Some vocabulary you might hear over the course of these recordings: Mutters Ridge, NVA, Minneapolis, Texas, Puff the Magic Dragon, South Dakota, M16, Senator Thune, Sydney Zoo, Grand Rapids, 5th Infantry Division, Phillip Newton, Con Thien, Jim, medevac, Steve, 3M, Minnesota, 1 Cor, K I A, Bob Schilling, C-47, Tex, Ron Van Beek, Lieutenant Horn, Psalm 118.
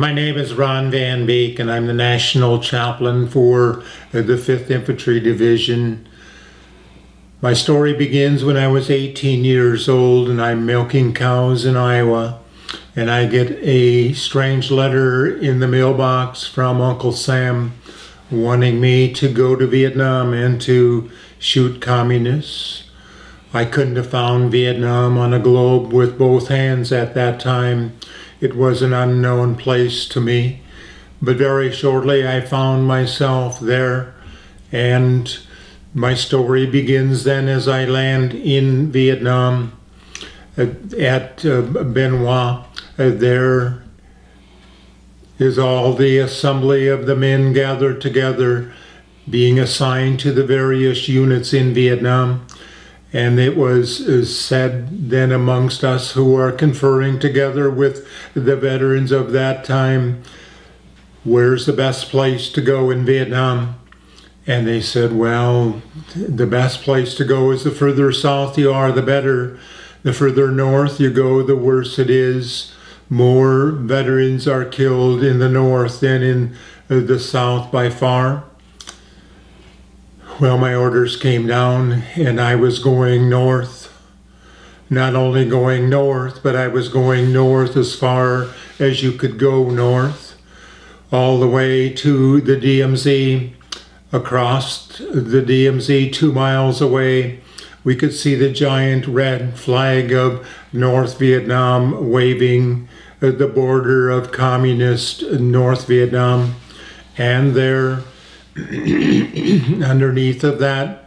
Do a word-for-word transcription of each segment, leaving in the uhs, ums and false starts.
My name is Ron Van Beek, and I'm the National Chaplain for the fifth Infantry Division. My story begins when I was eighteen years old, and I'm milking cows in Iowa, and I get a strange letter in the mailbox from Uncle Sam wanting me to go to Vietnam and to shoot communists. I couldn't have found Vietnam on a globe with both hands at that time. It was an unknown place to me, but very shortly I found myself there, and my story begins then as I land in Vietnam at, at uh, Benoit. Uh, there is all the assembly of the men gathered together, being assigned to the various units in Vietnam. And it was said then amongst us who are conferring together with the veterans of that time, where's the best place to go in Vietnam? And they said, well, the best place to go is the further south you are, the better. The further north you go, the worse it is. More veterans are killed in the north than in the south by far. Well, my orders came down, and I was going north. Not only going north, but I was going north as far as you could go north, all the way to the D M Z. Across the D M Z, two miles away, we could see the giant red flag of North Vietnam waving at the border of communist North Vietnam, and there, underneath of that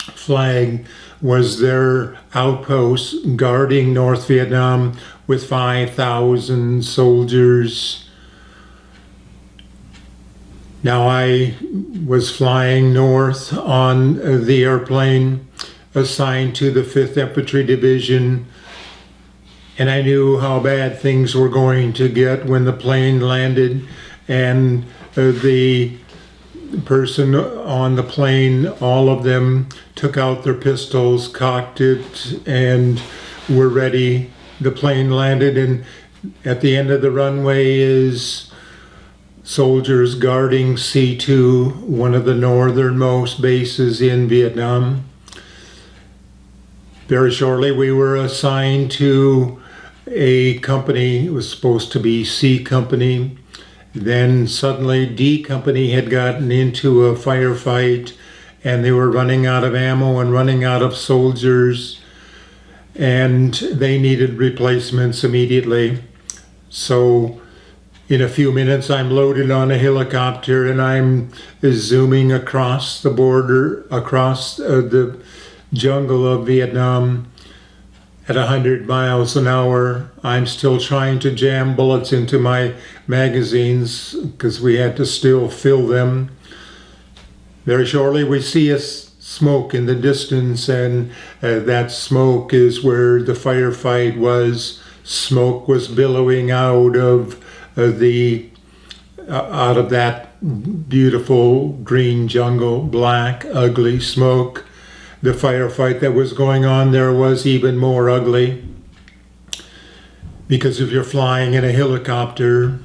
flag was their outposts guarding North Vietnam with five thousand soldiers. Now I was flying north on the airplane assigned to the fifth Infantry Division, and I knew how bad things were going to get when the plane landed, and the person on the plane, all of them took out their pistols, cocked it, and were ready. The plane landed, and at the end of the runway is soldiers guarding C two, one of the northernmost bases in Vietnam. Very shortly we were assigned to a company. It was supposed to be C Company. Then suddenly D Company had gotten into a firefight, and they were running out of ammo and running out of soldiers, and they needed replacements immediately. So in a few minutes I'm loaded on a helicopter, and I'm zooming across the border, across uh, the jungle of Vietnam at one hundred miles an hour. I'm still trying to jam bullets into my magazines because we had to still fill them. Very shortly we see a smoke in the distance, and uh, that smoke is where the firefight was. Smoke was billowing out of uh, the uh, out of that beautiful green jungle, black, ugly smoke. The firefight that was going on there was even more ugly, because if you're flying in a helicopter,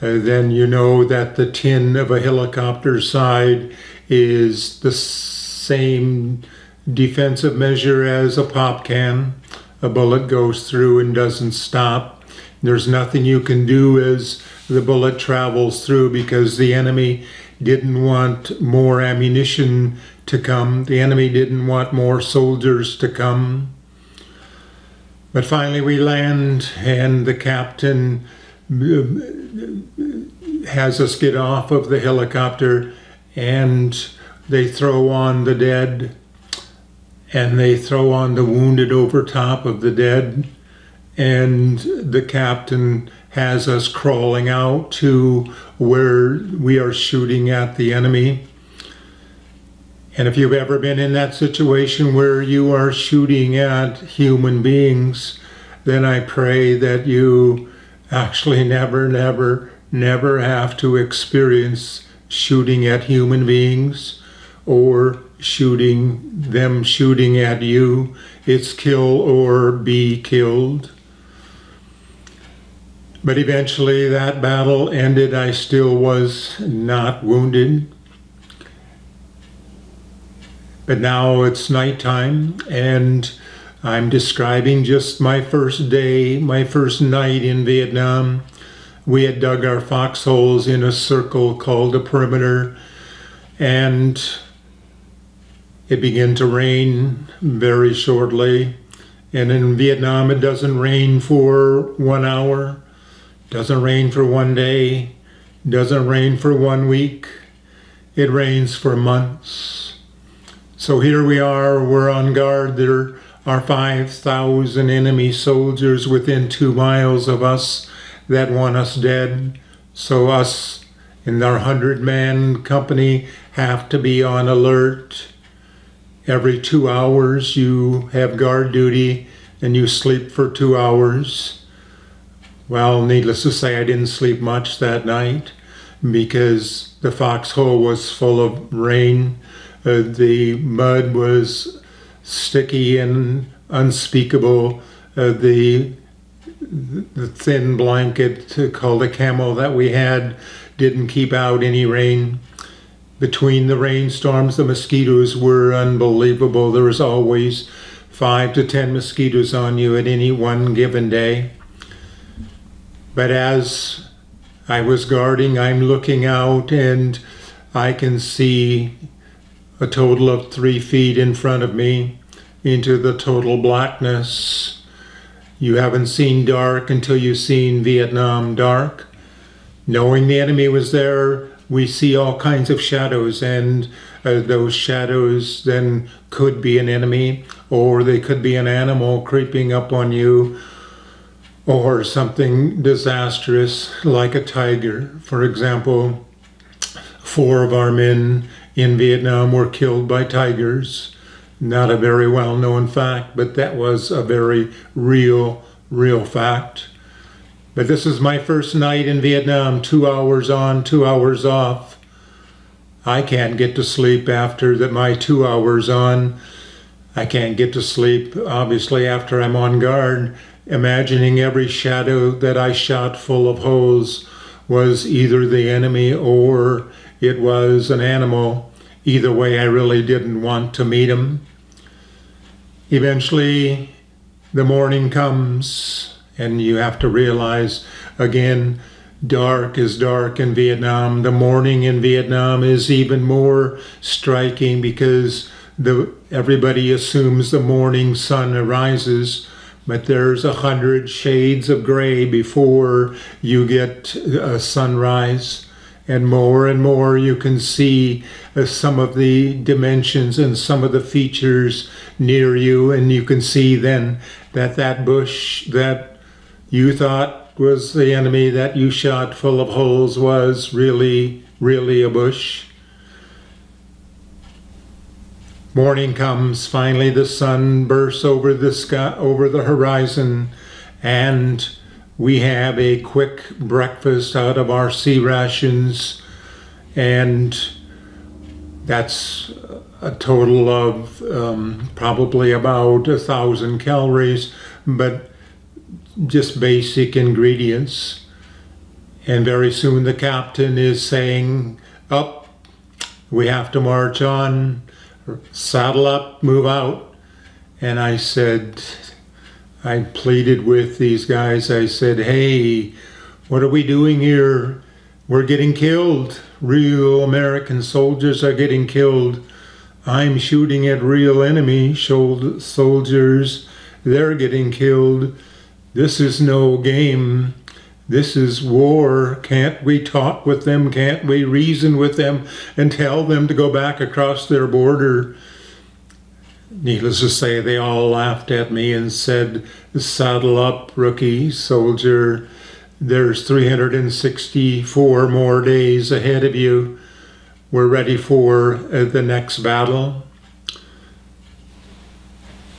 uh, then you know that the tin of a helicopter side is the same defensive measure as a pop can. A bullet goes through and doesn't stop. There's nothing you can do as the bullet travels through, because the enemy didn't want more ammunition to come. The enemy didn't want more soldiers to come. But finally we land, and the captain has us get off of the helicopter, and they throw on the dead, and they throw on the wounded over top of the dead, and the captain has us crawling out to where we are shooting at the enemy. And if you've ever been in that situation where you are shooting at human beings, then I pray that you actually never, never, never have to experience shooting at human beings or shooting them shooting at you. It's kill or be killed. But eventually that battle ended. I still was not wounded. But now it's nighttime, and I'm describing just my first day, my first night in Vietnam. We had dug our foxholes in a circle called a perimeter, and it began to rain very shortly. And in Vietnam, it doesn't rain for one hour, doesn't rain for one day, doesn't rain for one week. It rains for months. So here we are, we're on guard. There are five thousand enemy soldiers within two miles of us that want us dead. So us and our hundred-man company have to be on alert. Every two hours you have guard duty and you sleep for two hours. Well, needless to say, I didn't sleep much that night because the foxhole was full of rain. Uh, the mud was sticky and unspeakable. Uh, the, the thin blanket called a camel that we had didn't keep out any rain. Between the rainstorms, the mosquitoes were unbelievable. There was always five to ten mosquitoes on you at any one given day. But as I was guarding, I'm looking out and I can see a total of three feet in front of me into the total blackness. You haven't seen dark until you've seen Vietnam dark. Knowing the enemy was there, we see all kinds of shadows, and uh, those shadows then could be an enemy, or they could be an animal creeping up on you, or something disastrous like a tiger. For example, four of our men in Vietnam were killed by tigers. Not a very well-known fact, but that was a very real, real fact. But this is my first night in Vietnam, two hours on, two hours off. I can't get to sleep after that. My two hours on. I can't get to sleep, obviously, after I'm on guard, imagining every shadow that I shot full of holes was either the enemy or it was an animal. Either way, I really didn't want to meet him. Eventually, the morning comes. And you have to realize, again, dark is dark in Vietnam. The morning in Vietnam is even more striking because the, everybody assumes the morning sun arises, but there's a hundred shades of gray before you get a sunrise. And more and more you can see uh, some of the dimensions and some of the features near you. And you can see then that that bush, that you thought was the enemy that you shot full of holes was really, really a bush. Morning comes, finally the sun bursts over the sky, over the horizon, and we have a quick breakfast out of our sea rations, and that's a total of um, probably about a thousand calories, but just basic ingredients. And very soon the captain is saying, up, we have to march on, saddle up, move out. And I said, I pleaded with these guys, I said, hey, what are we doing here? We're getting killed. Real American soldiers are getting killed. I'm shooting at real enemy soldiers. They're getting killed. This is no game. This is war. Can't we talk with them? Can't we reason with them and tell them to go back across their border? Needless to say, they all laughed at me and said, saddle up, rookie soldier. There's three hundred sixty-four more days ahead of you. We're ready for uh, the next battle.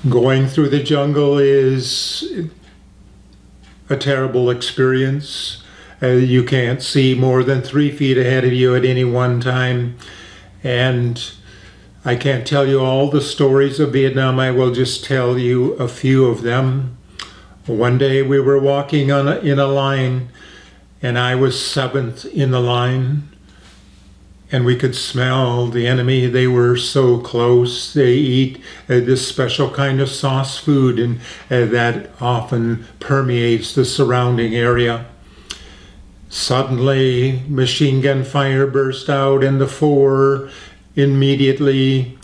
Going through the jungle is a terrible experience. Uh, you can't see more than three feet ahead of you at any one time. And I can't tell you all the stories of Vietnam. I will just tell you a few of them. One day we were walking on a, in a line and I was seventh in the line, and we could smell the enemy. They were so close. They eat uh, this special kind of sauce food, and uh, that often permeates the surrounding area. Suddenly, machine gun fire burst out, and the four immediately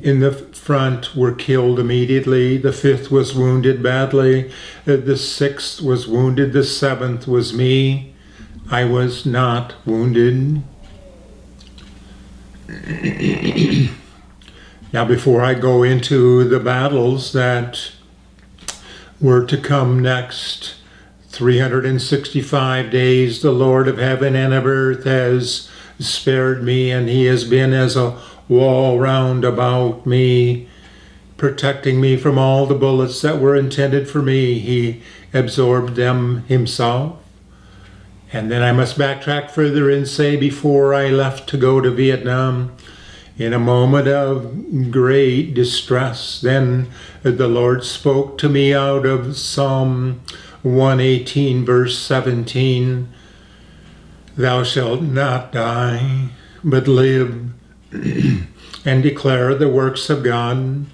in the front were killed immediately. The fifth was wounded badly. Uh, the sixth was wounded. The seventh was me. I was not wounded. Now, before I go into the battles that were to come next, three hundred sixty-five days the Lord of heaven and of earth has spared me, and he has been as a wall round about me, protecting me from all the bullets that were intended for me. He absorbed them himself. And then I must backtrack further and say, before I left to go to Vietnam, in a moment of great distress, then the Lord spoke to me out of Psalm one eighteen, verse seventeen, "Thou shalt not die, but live, and declare the works of God."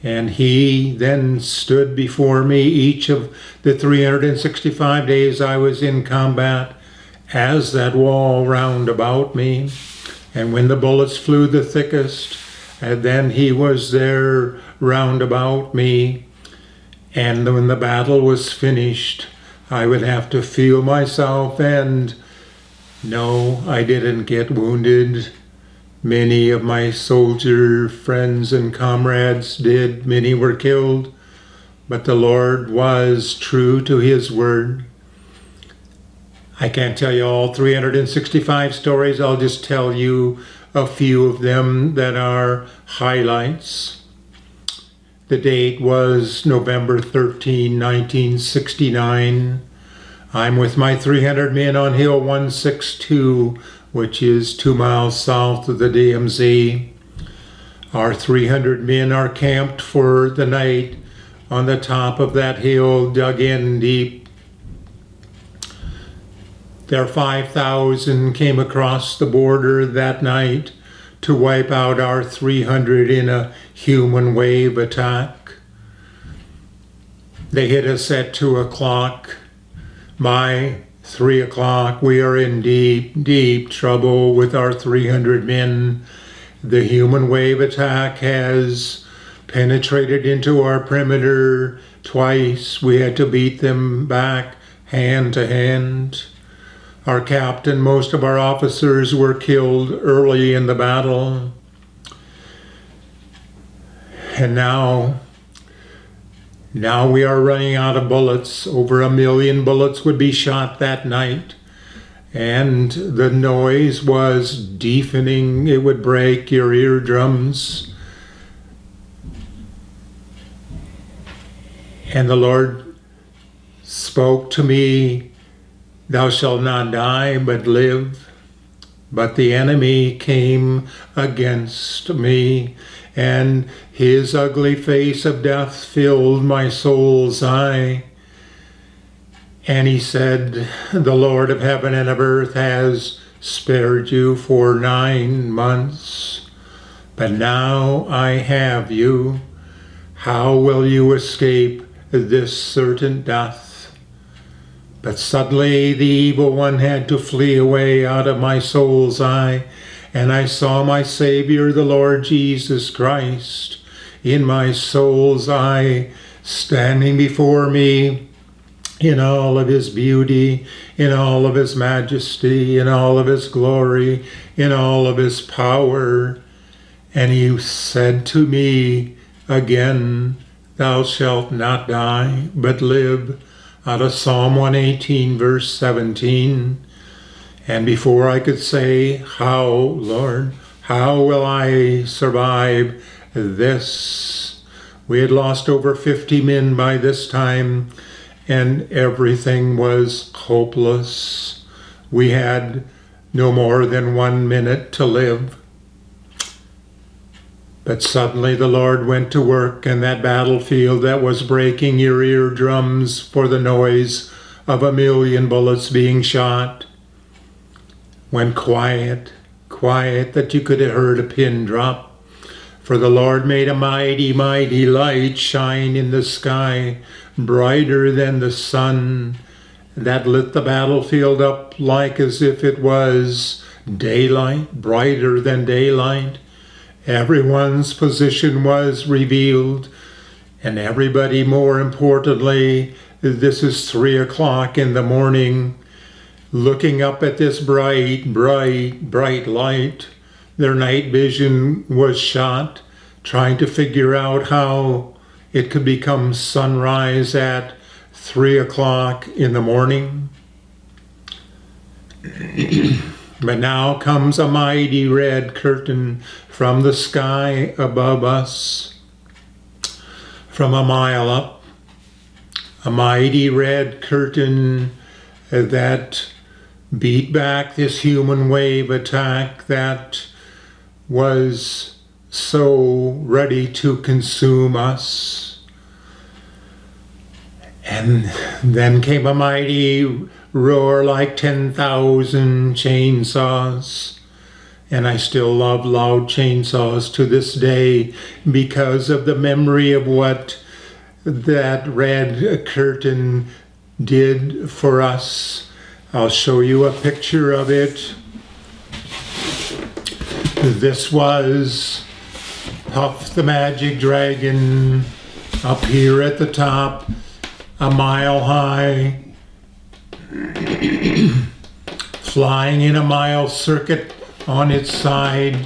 And he then stood before me each of the three hundred sixty-five days I was in combat as that wall round about me. And when the bullets flew the thickest, and then he was there round about me. And when the battle was finished, I would have to feel myself, and no, I didn't get wounded. Many of my soldier friends and comrades did. Many were killed, but the Lord was true to his word. I can't tell you all three hundred sixty-five stories. I'll just tell you a few of them that are highlights. The date was November thirteenth, nineteen sixty-nine. I'm with my three hundred men on Hill one sixty-two, which is two miles south of the D M Z. Our three hundred men are camped for the night on the top of that hill, dug in deep. Their five thousand came across the border that night to wipe out our three hundred in a human wave attack. They hit us at two o'clock. By three o'clock, we are in deep, deep trouble with our three hundred men. The human wave attack has penetrated into our perimeter twice. We had to beat them back hand to hand. Our captain, most of our officers were killed early in the battle. And now, now we are running out of bullets. Over a million bullets would be shot that night. And the noise was deafening. It would break your eardrums. And the Lord spoke to me, "Thou shalt not die, but live." But the enemy came against me, and his ugly face of death filled my soul's eye. And he said, "The Lord of heaven and of earth has spared you for nine months, but now I have you. How will you escape this certain death?" But suddenly the evil one had to flee away out of my soul's eye, and I saw my Savior, the Lord Jesus Christ, in my soul's eye, standing before me in all of his beauty, in all of his majesty, in all of his glory, in all of his power. And he said to me again, "Thou shalt not die, but live," out of Psalm one eighteen, verse seventeen. And before I could say, "How, Lord, how will I survive this?" we had lost over fifty men by this time, and everything was hopeless. We had no more than one minute to live. But suddenly the Lord went to work, and that battlefield that was breaking your eardrums for the noise of a million bullets being shot. When quiet, quiet that you could have heard a pin drop. For the Lord made a mighty, mighty light shine in the sky, brighter than the sun, that lit the battlefield up like as if it was daylight, brighter than daylight. Everyone's position was revealed, and everybody, more importantly, this is three o'clock in the morning, looking up at this bright, bright, bright light. Their night vision was shot, trying to figure out how it could become sunrise at three o'clock in the morning. But now comes a mighty red curtain from the sky above us, from a mile up. A mighty red curtain that beat back this human wave attack that was so ready to consume us. And then came a mighty roar like ten thousand chainsaws. And I still love loud chainsaws to this day because of the memory of what that red curtain did for us. I'll show you a picture of it. This was Puff the Magic Dragon up here at the top, a mile high, flying in a mile circuit on its side.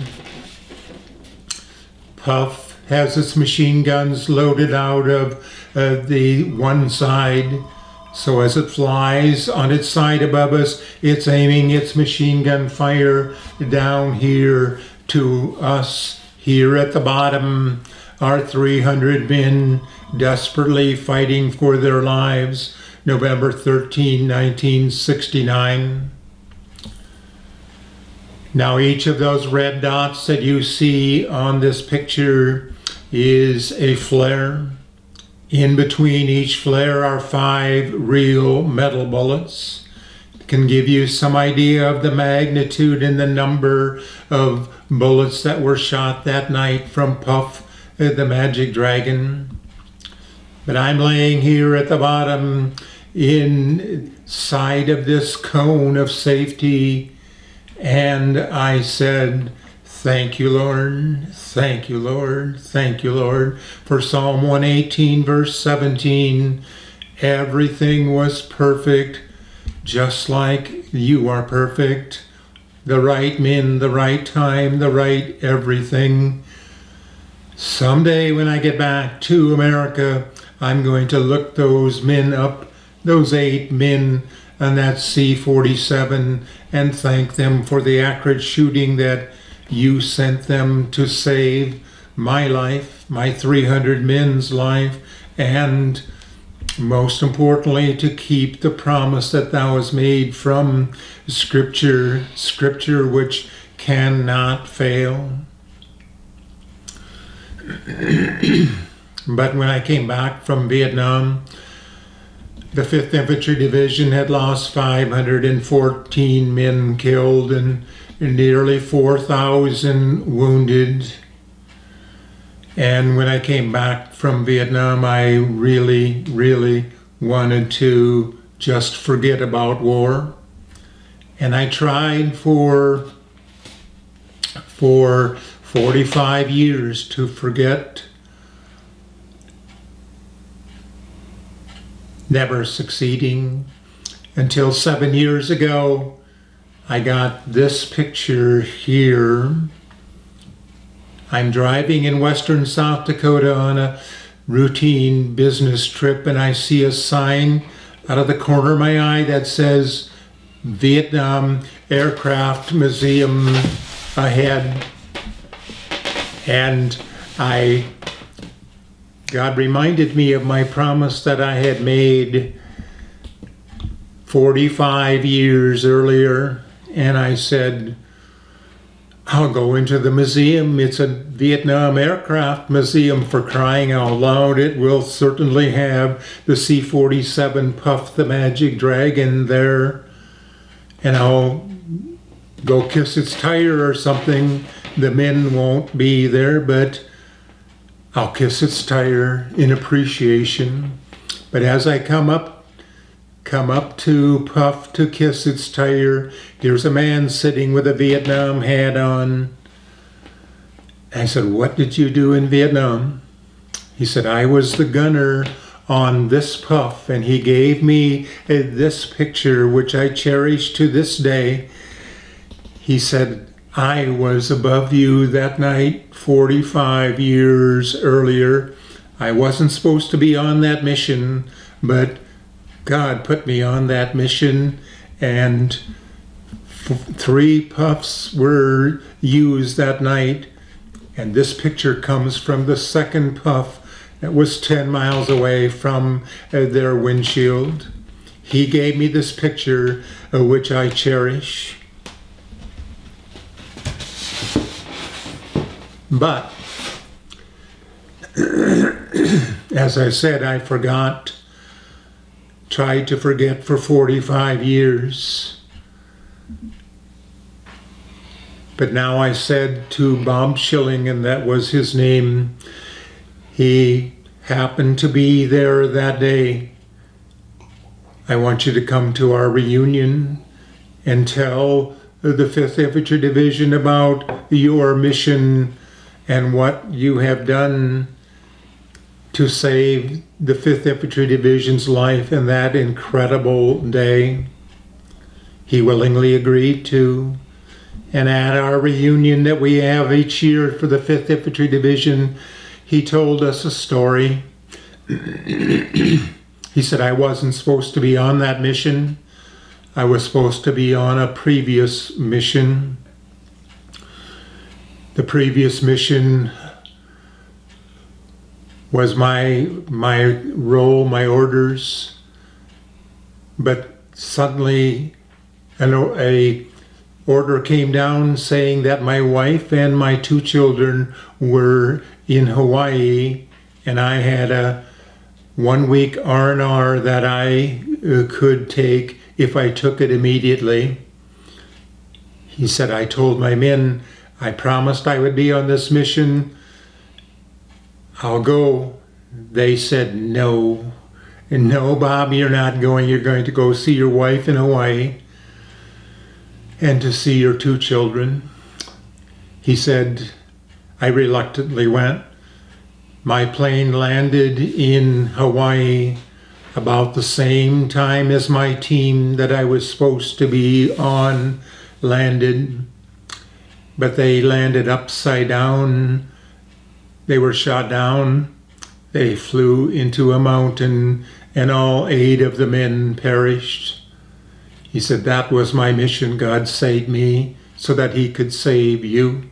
Puff has its machine guns loaded out of uh, the one side. So as it flies on its side above us, it's aiming its machine gun fire down here to us. Here at the bottom, our three hundred men desperately fighting for their lives. November thirteenth, nineteen sixty-nine. Now each of those red dots that you see on this picture is a flare. In between each flare are five real metal bullets. It can give you some idea of the magnitude and the number of bullets that were shot that night from Puff the Magic Dragon. But I'm laying here at the bottom inside of this cone of safety, and I said, "Thank you, Lord, thank you, Lord, thank you, Lord," for Psalm one eighteen, verse seventeen, everything was perfect, just like you are perfect. The right men, the right time, the right everything. Someday when I get back to America, I'm going to look those men up, those eight men on that C forty-seven, and thank them for the accurate shooting that you sent them to save my life, my three hundred men's life, and most importantly, to keep the promise that thou hast made from Scripture, Scripture which cannot fail. But when I came back from Vietnam, the fifth Infantry Division had lost five hundred fourteen men killed and nearly four thousand wounded. And when I came back from Vietnam, I really, really wanted to just forget about war. And I tried for, for forty-five years to forget. Never succeeding, until seven years ago, I got this picture here. I'm driving in western South Dakota on a routine business trip, and I see a sign out of the corner of my eye that says Vietnam Aircraft Museum ahead. And I, God reminded me of my promise that I had made forty-five years earlier. And I said, I'll go into the museum. It's a Vietnam aircraft museum, for crying out loud. It will certainly have the C forty-seven Puff the Magic Dragon there. And I'll go kiss its tire or something. The men won't be there, but I'll kiss its tire in appreciation. But as I come up, come up to Puff to kiss its tire, here's a man sitting with a Vietnam hat on. I said, "What did you do in Vietnam?" He said, "I was the gunner on this Puff," and he gave me a, this picture, which I cherish to this day. He said, "I was above you that night forty-five years earlier. I wasn't supposed to be on that mission, but God put me on that mission, and f three Puffs were used that night." And this picture comes from the second Puff that was ten miles away from uh, their windshield. He gave me this picture, uh, which I cherish. But, as I said, I forgot, tried to forget for forty-five years. But now I said to Bob Schilling, and that was his name, he happened to be there that day, "I want you to come to our reunion and tell the fifth Infantry Division about your mission and what you have done to save the fifth Infantry Division's life in that incredible day." He willingly agreed to, and at our reunion that we have each year for the fifth Infantry Division, he told us a story. He said, "I wasn't supposed to be on that mission. I was supposed to be on a previous mission. The previous mission was my, my role, my orders, but suddenly an a order came down saying that my wife and my two children were in Hawaii, and I had a one-week R and R that I uh, could take if I took it immediately." He said, "I told my men, I promised I would be on this mission. I'll go. They said, no. And no, Bob, you're not going. You're going to go see your wife in Hawaii and to see your two children." He said, "I reluctantly went. My plane landed in Hawaii about the same time as my team that I was supposed to be on landed. But they landed upside down. They were shot down. They flew into a mountain, and all eight of the men perished." He said, "That was my mission. God saved me so that he could save you."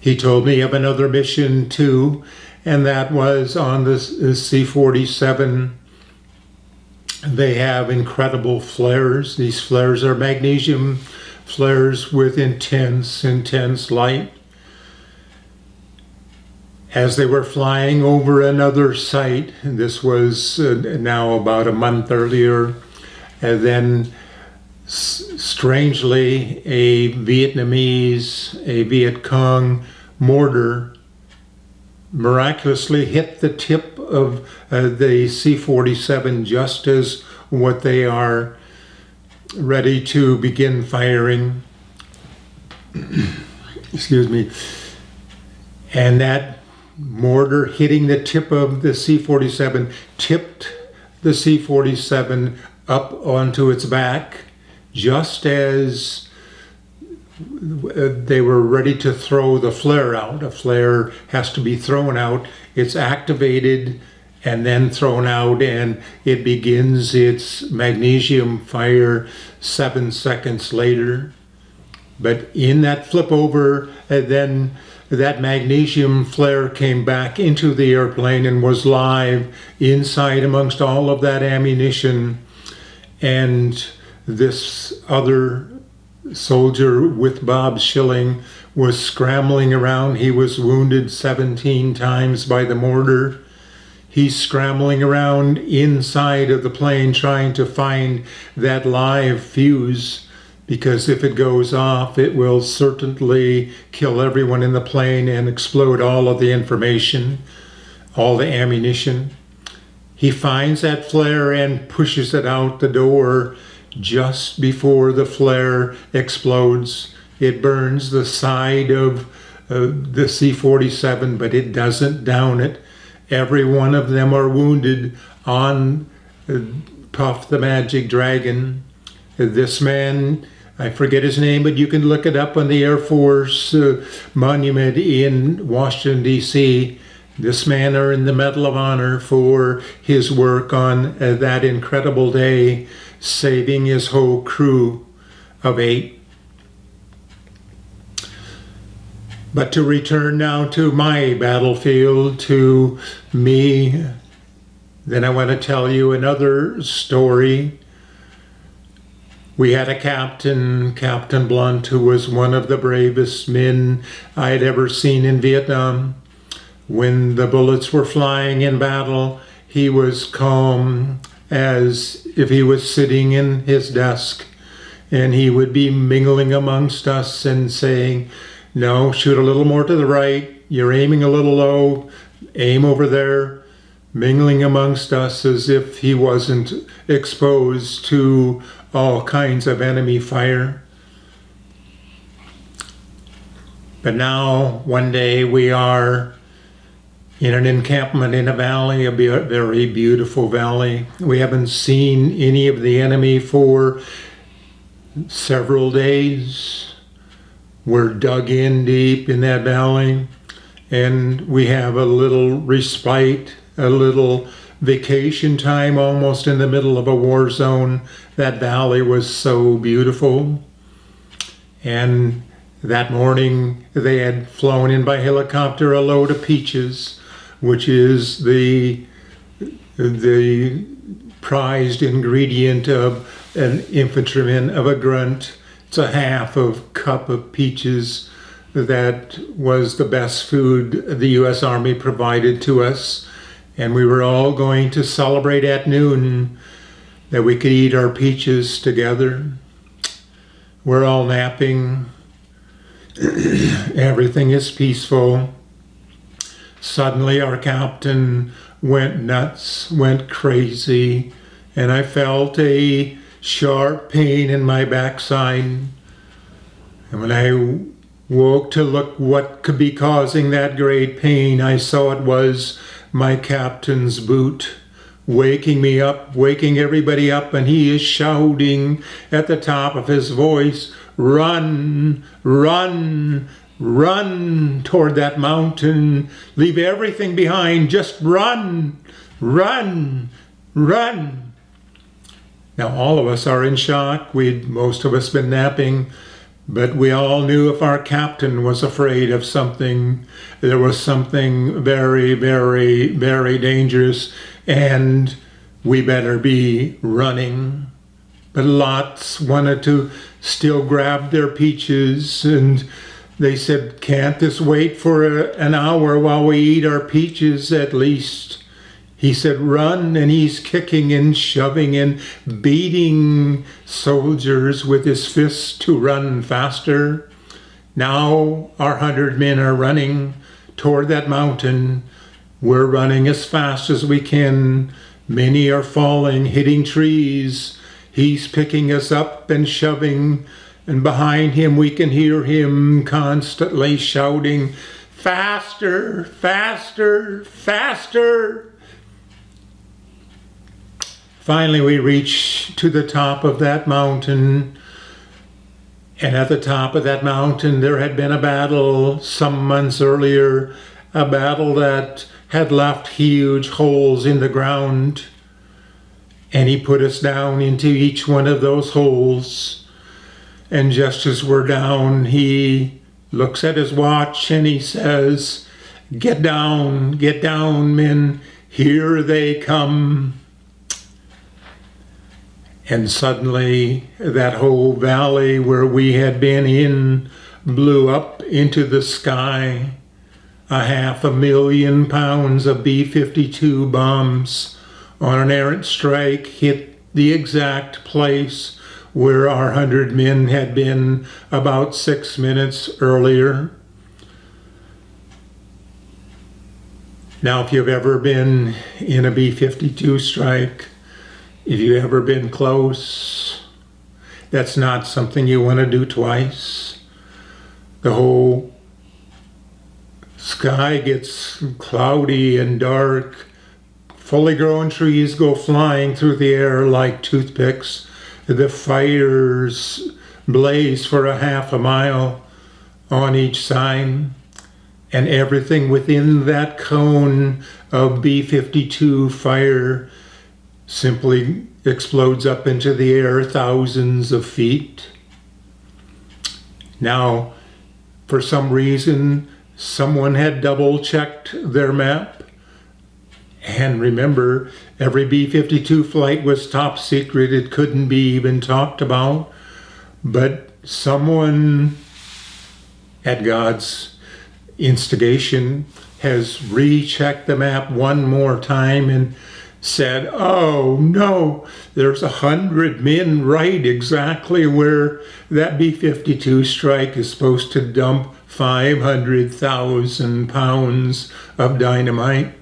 He told me of another mission too, and that was on the C forty-seven. They have incredible flares. These flares are magnesium flares with intense, intense light. As they were flying over another site, and this was uh, now about a month earlier, and then s strangely a Vietnamese, a Viet Cong mortar miraculously hit the tip of uh, the C forty-seven just as what they are ready to begin firing. Excuse me. And that mortar hitting the tip of the C forty-seven tipped the C forty-seven up onto its back just as they were ready to throw the flare out. A flare has to be thrown out. It's activated and then thrown out, and it begins its magnesium fire seven seconds later. But in that flip over, and then that magnesium flare came back into the airplane and was live inside amongst all of that ammunition. And this other soldier with Bob Schilling was scrambling around. He was wounded seventeen times by the mortar. He's scrambling around inside of the plane trying to find that live fuse, because if it goes off, it will certainly kill everyone in the plane and explode all of the information, all the ammunition. He finds that flare and pushes it out the door just before the flare explodes. It burns the side of uh, the C forty-seven, but it doesn't down it. Every one of them are wounded on uh, Puff the Magic Dragon. This man, I forget his name, but you can look it up on the Air Force uh, monument in Washington, D C This man earned the Medal of Honor for his work on uh, that incredible day, saving his whole crew of eight. But to return now to my battlefield, to me, then I want to tell you another story. We had a captain, Captain Blunt, who was one of the bravest men I had ever seen in Vietnam. When the bullets were flying in battle, he was calm as if he was sitting in his desk, and he would be mingling amongst us and saying, "No, shoot a little more to the right, you're aiming a little low, aim over there," mingling amongst us as if he wasn't exposed to all kinds of enemy fire. But now, one day, we are in an encampment in a valley, a very beautiful valley. We haven't seen any of the enemy for several days. We're dug in deep in that valley, and we have a little respite, a little vacation time almost in the middle of a war zone. That valley was so beautiful. And that morning they had flown in by helicopter a load of peaches, which is the, the prized ingredient of an infantryman, of a grunt. It's a half of cup of peaches. That was the best food the U S Army provided to us. And we were all going to celebrate at noon that we could eat our peaches together. We're all napping. Everything is peaceful. Suddenly our captain went nuts, went crazy, and I felt a sharp pain in my backside. And when I woke to look what could be causing that great pain, I saw it was my captain's boot waking me up, waking everybody up, and he is shouting at the top of his voice, "Run, run, run toward that mountain. Leave everything behind. Just run, run, run." Now, all of us are in shock. We'd, most of us, been napping, but we all knew if our captain was afraid of something, there was something very, very, very dangerous, and we better be running. But lots wanted to still grab their peaches, and they said, "Can't this wait for a, an hour while we eat our peaches at least?" He said, "Run," and he's kicking and shoving and beating soldiers with his fists to run faster. Now our hundred men are running toward that mountain. We're running as fast as we can. Many are falling, hitting trees. He's picking us up and shoving, and behind him we can hear him constantly shouting, "Faster, faster, faster!" Finally, we reach to the top of that mountain, and at the top of that mountain there had been a battle some months earlier, a battle that had left huge holes in the ground, and he put us down into each one of those holes. And just as we're down, he looks at his watch and he says, "Get down, get down, men, here they come." And suddenly that whole valley where we had been in blew up into the sky. A half a million pounds of B fifty-two bombs on an errant strike hit the exact place where our hundred men had been about six minutes earlier. Now, if you've ever been in a B fifty-two strike, if you've ever been close, that's not something you want to do twice. The whole sky gets cloudy and dark. Fully grown trees go flying through the air like toothpicks. The fires blaze for a half a mile on each side, and everything within that cone of B fifty-two fire simply explodes up into the air thousands of feet. Now, for some reason, someone had double-checked their map. And remember, every B fifty-two flight was top secret. It couldn't be even talked about. But someone, at God's instigation, has rechecked the map one more time and said, oh no, there's a hundred men right exactly where that B fifty-two strike is supposed to dump five hundred thousand pounds of dynamite.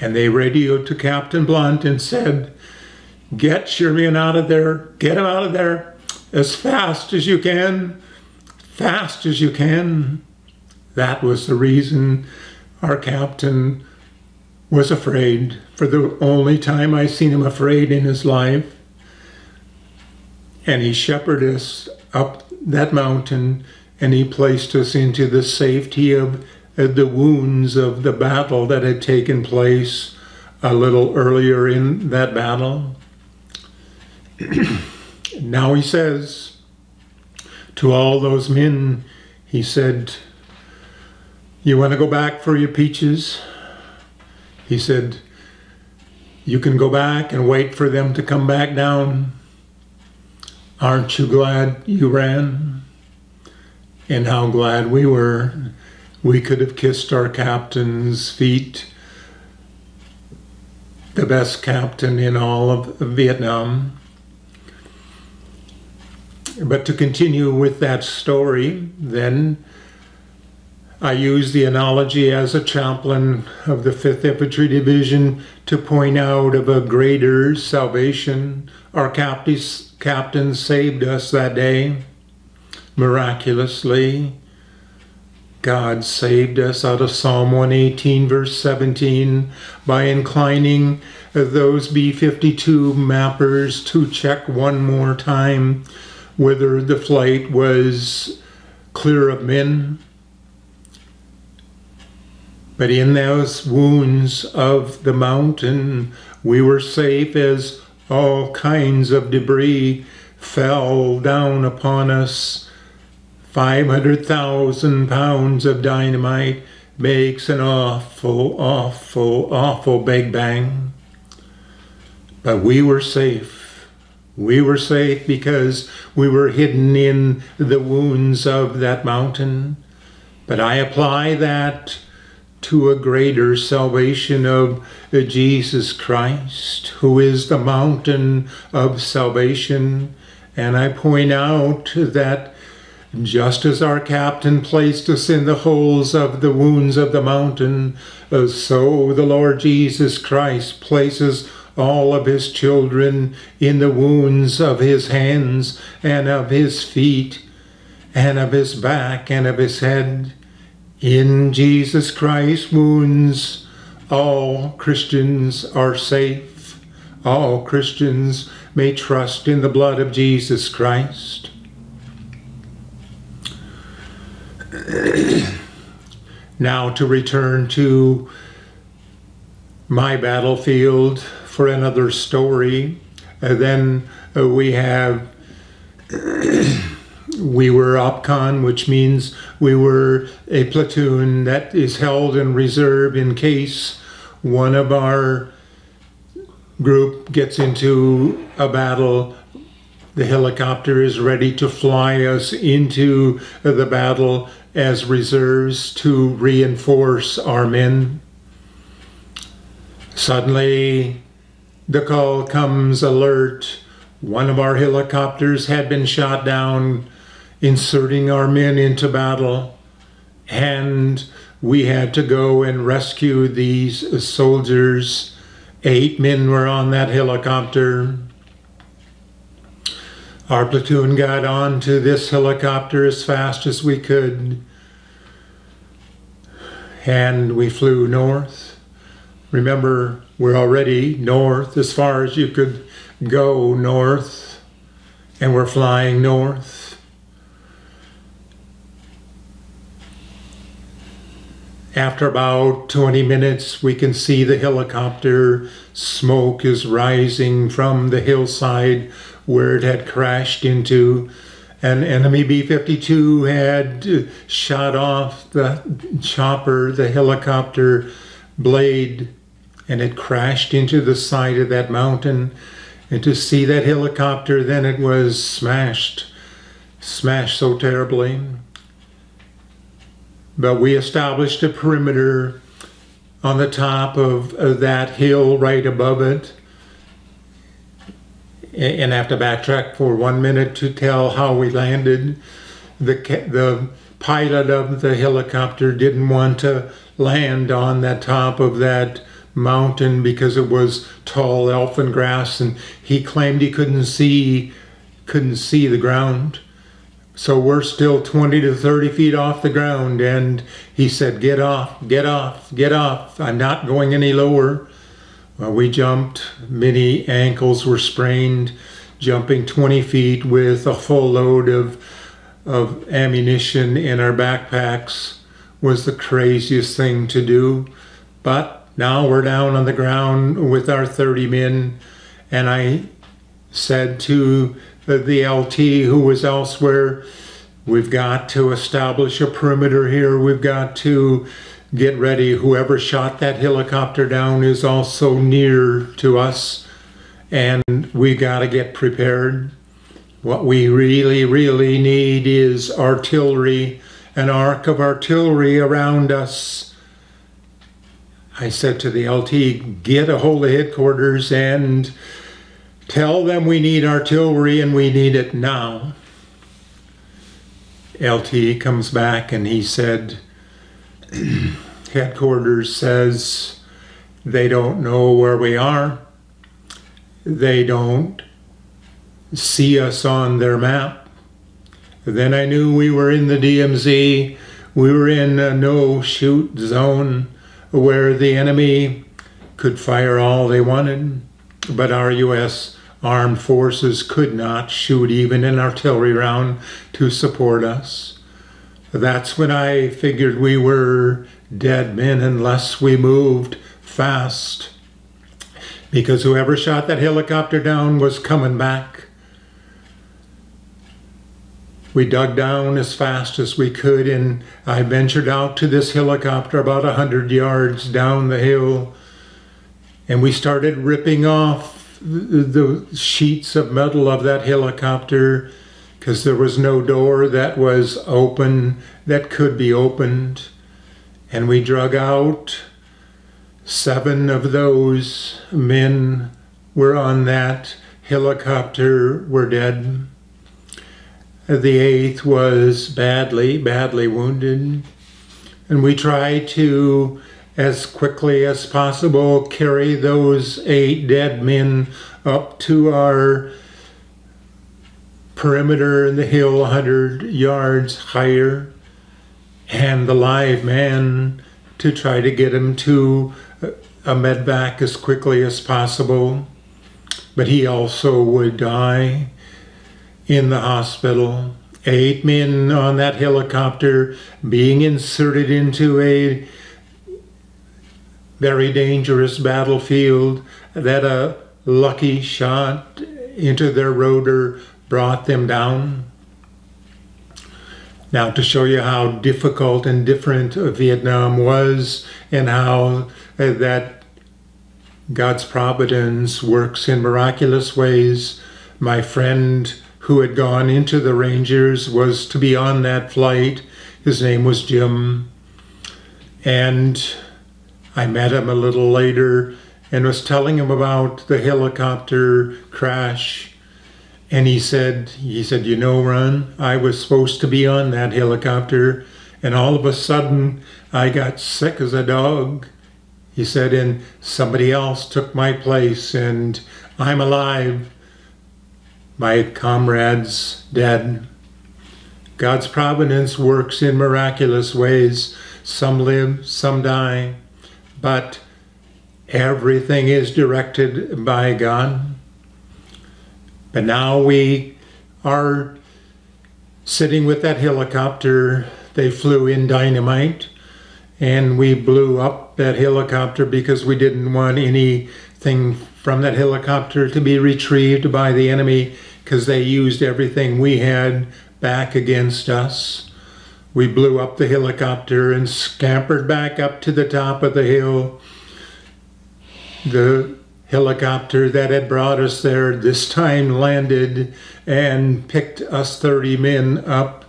And they radioed to Captain Blunt and said, get your men out of there, get them out of there as fast as you can, fast as you can. That was the reason our captain was afraid, for the only time I've seen him afraid in his life. And he shepherded us up that mountain, and he placed us into the safety of the wounds of the battle that had taken place a little earlier in that battle. Now he says to all those men, he said, you want to go back for your peaches? He said, you can go back and wait for them to come back down. Aren't you glad you ran? And how glad we were. We could have kissed our captain's feet, the best captain in all of Vietnam. But to continue with that story, then, I use the analogy as a chaplain of the fifth Infantry Division to point out of a greater salvation. Our captain saved us that day, miraculously. God saved us out of Psalm one eighteen, verse seventeen, by inclining those B fifty-two mappers to check one more time whether the flight was clear of men. But in those wounds of the mountain, we were safe as all kinds of debris fell down upon us. five hundred thousand pounds of dynamite makes an awful, awful, awful big bang. But we were safe. We were safe because we were hidden in the wounds of that mountain. But I apply that to a greater salvation of Jesus Christ, who is the mountain of salvation. And I point out that just as our captain placed us in the holes of the wounds of the mountain, so the Lord Jesus Christ places all of his children in the wounds of his hands and of his feet and of his back and of his head. In Jesus Christ's wounds, all Christians are safe. All Christians may trust in the blood of Jesus Christ. Now to return to my battlefield for another story. Uh, then uh, we have... We were OPCON, which means we were a platoon that is held in reserve in case one of our group gets into a battle The helicopter is ready to fly us into the battle as reserves to reinforce our men. Suddenly, the call comes alert. One of our helicopters had been shot down, inserting our men into battle, and we had to go and rescue these soldiers. Eight men were on that helicopter. Our platoon got onto this helicopter as fast as we could, and we flew north. Remember, we're already north, as far as you could go north, and we're flying north. After about twenty minutes, we can see the helicopter. Smoke is rising from the hillside where it had crashed into. An enemy B fifty-two had shot off the chopper, the helicopter blade, and it crashed into the side of that mountain. And to see that helicopter, then it was smashed, smashed so terribly. But we established a perimeter on the top of, of that hill right above it. And I have to backtrack for one minute to tell how we landed. The, the pilot of the helicopter didn't want to land on the top of that mountain because it was tall elfin grass, and he claimed he couldn't see, couldn't see the ground. So we're still twenty to thirty feet off the ground, and he said, "Get off, get off, get off. I'm not going any lower." Well, we jumped. Many ankles were sprained, jumping twenty feet with a full load of, of ammunition in our backpacks was the craziest thing to do. But now we're down on the ground with our thirty men, and I said to the L T who was elsewhere, "We've got to establish a perimeter here. We've got to get ready. Whoever shot that helicopter down is also near to us, and we got to get prepared. What we really, really need is artillery, an arc of artillery around us." I said to the L T, "Get a hold of headquarters and tell them we need artillery and we need it now." L T comes back and he said, "Headquarters says they don't know where we are. They don't see us on their map." Then I knew we were in the D M Z. We were in a no-shoot zone where the enemy could fire all they wanted, but our U S Armed Forces could not shoot even an artillery round to support us. That's when I figured we were dead men unless we moved fast, because whoever shot that helicopter down was coming back. We dug down as fast as we could, and I ventured out to this helicopter about a hundred yards down the hill, and we started ripping off the sheets of metal of that helicopter because there was no door that was open, that could be opened. And we drug out. Seven of those men were on that helicopter were dead. The eighth was badly, badly wounded. And we tried to, as quickly as possible, carry those eight dead men up to our perimeter in the hill, a hundred yards higher, and the live man to try to get him to a medvac as quickly as possible. But he also would die in the hospital. Eight men on that helicopter being inserted into a very dangerous battlefield that a lucky shot into their rotor brought them down. Now, to show you how difficult and different Vietnam was and how that God's providence works in miraculous ways, my friend who had gone into the Rangers was to be on that flight. His name was Jim. And I met him a little later and was telling him about the helicopter crash. And he said, he said, you know, Ron, I was supposed to be on that helicopter, and all of a sudden I got sick as a dog. He said, and somebody else took my place, and I'm alive. My comrade's dead. God's providence works in miraculous ways. Some live, some die, but everything is directed by God. But now we are sitting with that helicopter. They flew in dynamite, and we blew up that helicopter because we didn't want anything from that helicopter to be retrieved by the enemy, because they used everything we had back against us. We blew up the helicopter and scampered back up to the top of the hill. The helicopter that had brought us there this time landed and picked us thirty men up.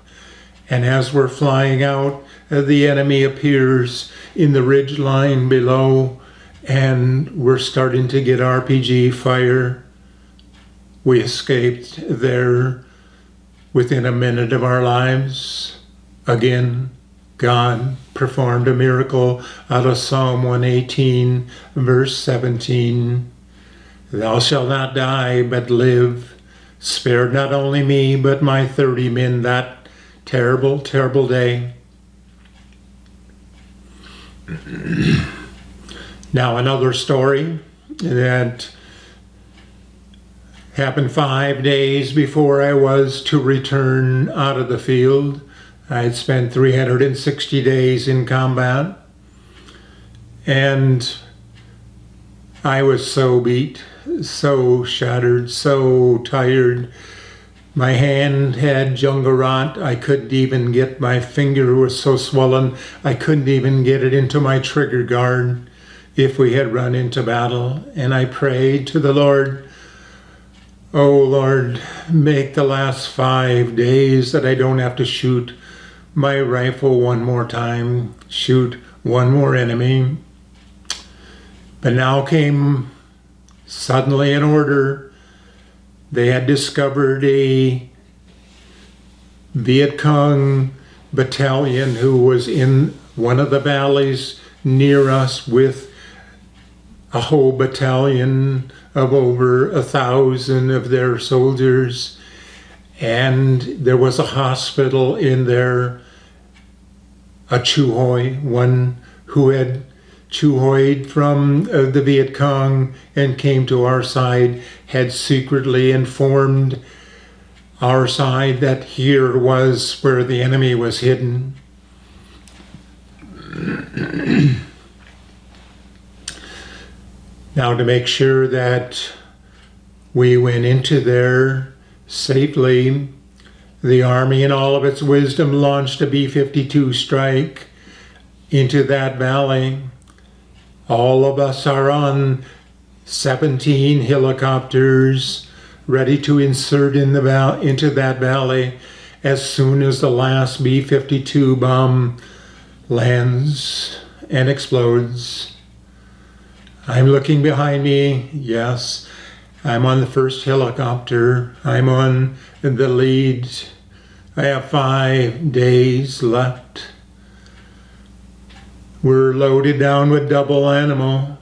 And as we're flying out, the enemy appears in the ridge line below, and we're starting to get R P G fire. We escaped there within a minute of our lives. Again, God performed a miracle out of Psalm one eighteen, verse seventeen. Thou shalt not die, but live. Spared not only me, but my thirty men that terrible, terrible day. Now another story that happened five days before I was to return out of the field. I had spent three hundred sixty days in combat, and I was so beat, so shattered, so tired. My hand had jungle rot. I couldn't even get, my finger was so swollen, I couldn't even get it into my trigger guard if we had run into battle. And I prayed to the Lord, "Oh Lord, make the last five days that I don't have to shoot my rifle one more time, shoot one more enemy." But now came suddenly an order. They had discovered a Viet Cong battalion who was in one of the valleys near us with a whole battalion of over a thousand of their soldiers. And there was a hospital in there, a Chu Hoi, one who had Chu Hoi from uh, the Viet Cong and came to our side, had secretly informed our side that here was where the enemy was hidden. Now, to make sure that we went into there safely, the Army, in all of its wisdom, launched a B fifty-two strike into that valley. All of us are on seventeen helicopters ready to insert in the val into that valley as soon as the last B fifty-two bomb lands and explodes. I'm looking behind me, yes. I'm on the first helicopter. I'm on the lead. I have five days left. We're loaded down with double ammo.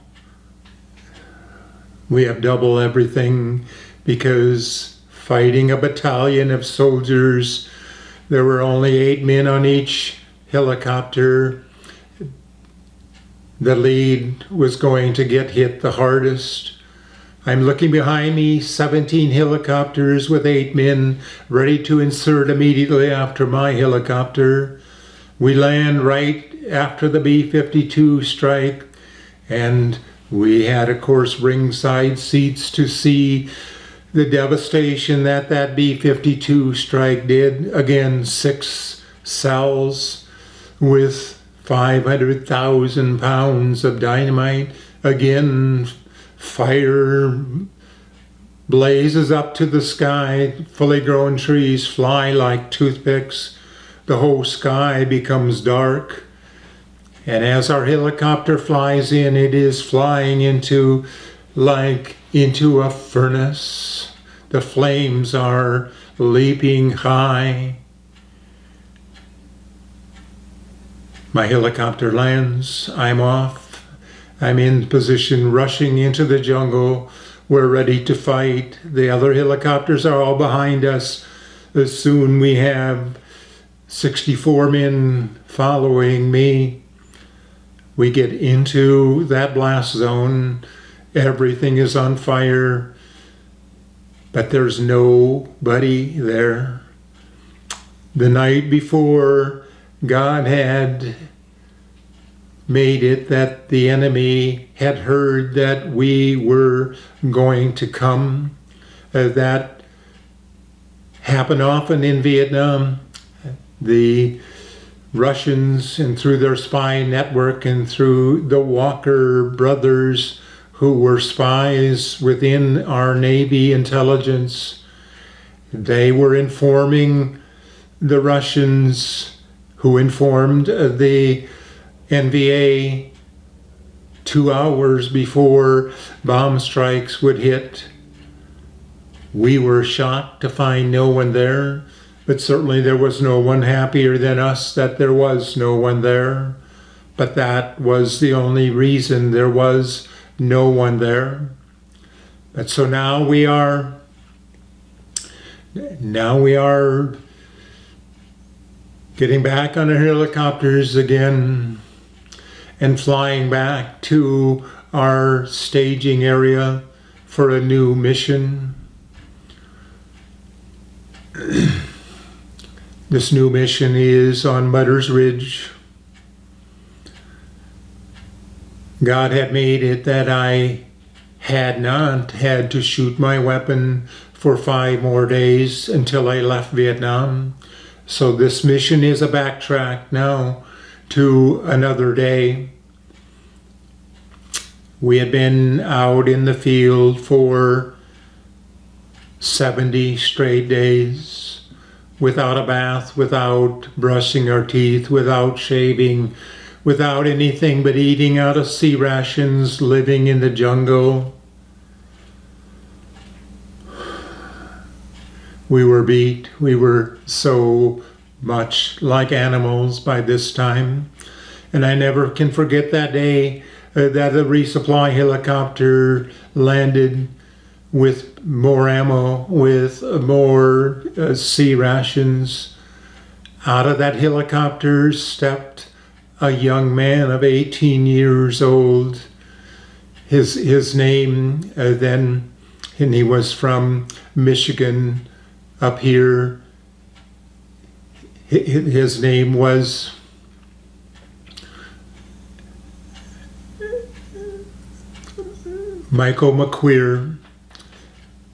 We have double everything because fighting a battalion of soldiers, there were only eight men on each helicopter. The lead was going to get hit the hardest. I'm looking behind me, seventeen helicopters with eight men ready to insert immediately after my helicopter. We land right after the B fifty-two strike, and we had, of course, ringside seats to see the devastation that that B fifty-two strike did. Again, six cells with five hundred thousand pounds of dynamite. Again, fire blazes up to the sky, fully grown trees fly like toothpicks, the whole sky becomes dark, and as our helicopter flies in, it is flying into, like, into a furnace. The flames are leaping high. My helicopter lands, I'm off, I'm in position, rushing into the jungle. We're ready to fight. The other helicopters are all behind us. Soon we have sixty-four men following me. We get into that blast zone. Everything is on fire, but there's nobody there. The night before, God had made it that the enemy had heard that we were going to come. Uh, that happened often in Vietnam. The Russians, and through their spy network and through the Walker brothers, who were spies within our Navy intelligence, they were informing the Russians, who informed the N V A two hours before bomb strikes would hit. We were shocked to find no one there, but certainly there was no one happier than us that there was no one there. But that was the only reason, there was no one there. But so now we are, now we are getting back on our helicopters again, and flying back to our staging area for a new mission. This new mission is on Mudder's Ridge. God had made it that I had not had to shoot my weapon for five more days until I left Vietnam. So this mission is a backtrack now to another day. We had been out in the field for seventy straight days without a bath, without brushing our teeth, without shaving, without anything but eating out of sea rations, living in the jungle. We were beat. We were so much like animals by this time. And I never can forget that day uh, that the resupply helicopter landed with more ammo, with more uh, sea rations. Out of that helicopter stepped a young man of eighteen years old. His, his name uh, then, and he was from Michigan up here. His name was Michael McQueer.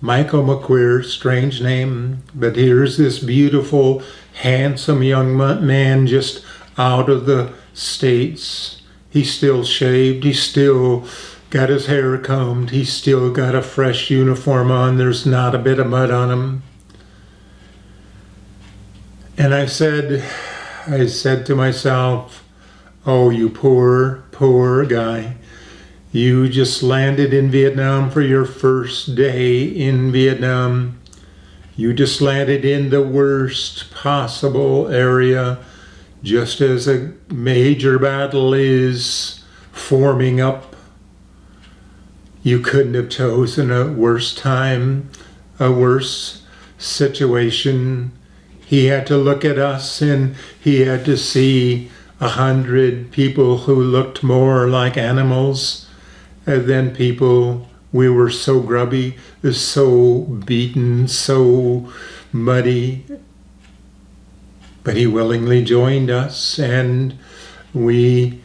Michael McQueer, strange name, but here's this beautiful, handsome young man just out of the States. He still shaved, he still got his hair combed, he still got a fresh uniform on, there's not a bit of mud on him. And I said, I said to myself, oh, you poor, poor guy. You just landed in Vietnam for your first day in Vietnam. You just landed in the worst possible area, just as a major battle is forming up. You couldn't have chosen a worse time, a worse situation. He had to look at us, and he had to see a hundred people who looked more like animals than people. We were so grubby, so beaten, so muddy. But he willingly joined us, and we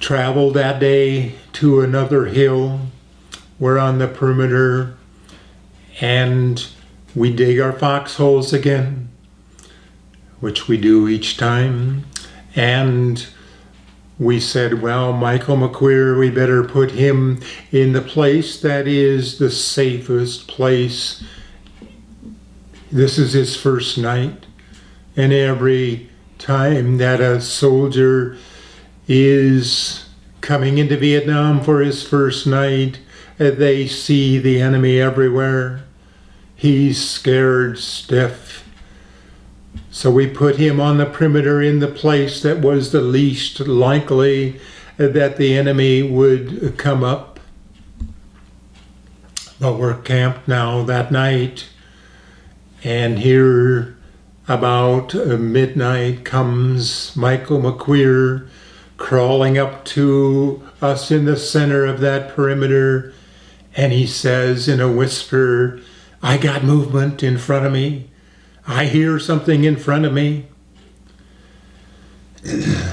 traveled that day to another hill. We're on the perimeter, and we dig our foxholes again, which we do each time, and we said, well, Michael McQueer, we better put him in the place that is the safest place. This is his first night. And every time that a soldier is coming into Vietnam for his first night, they see the enemy everywhere. He's scared stiff. So we put him on the perimeter in the place that was the least likely that the enemy would come up. But we're camped now that night, and here about midnight comes Michael McQueer crawling up to us in the center of that perimeter, and he says in a whisper, "I got movement in front of me. I hear something in front of me."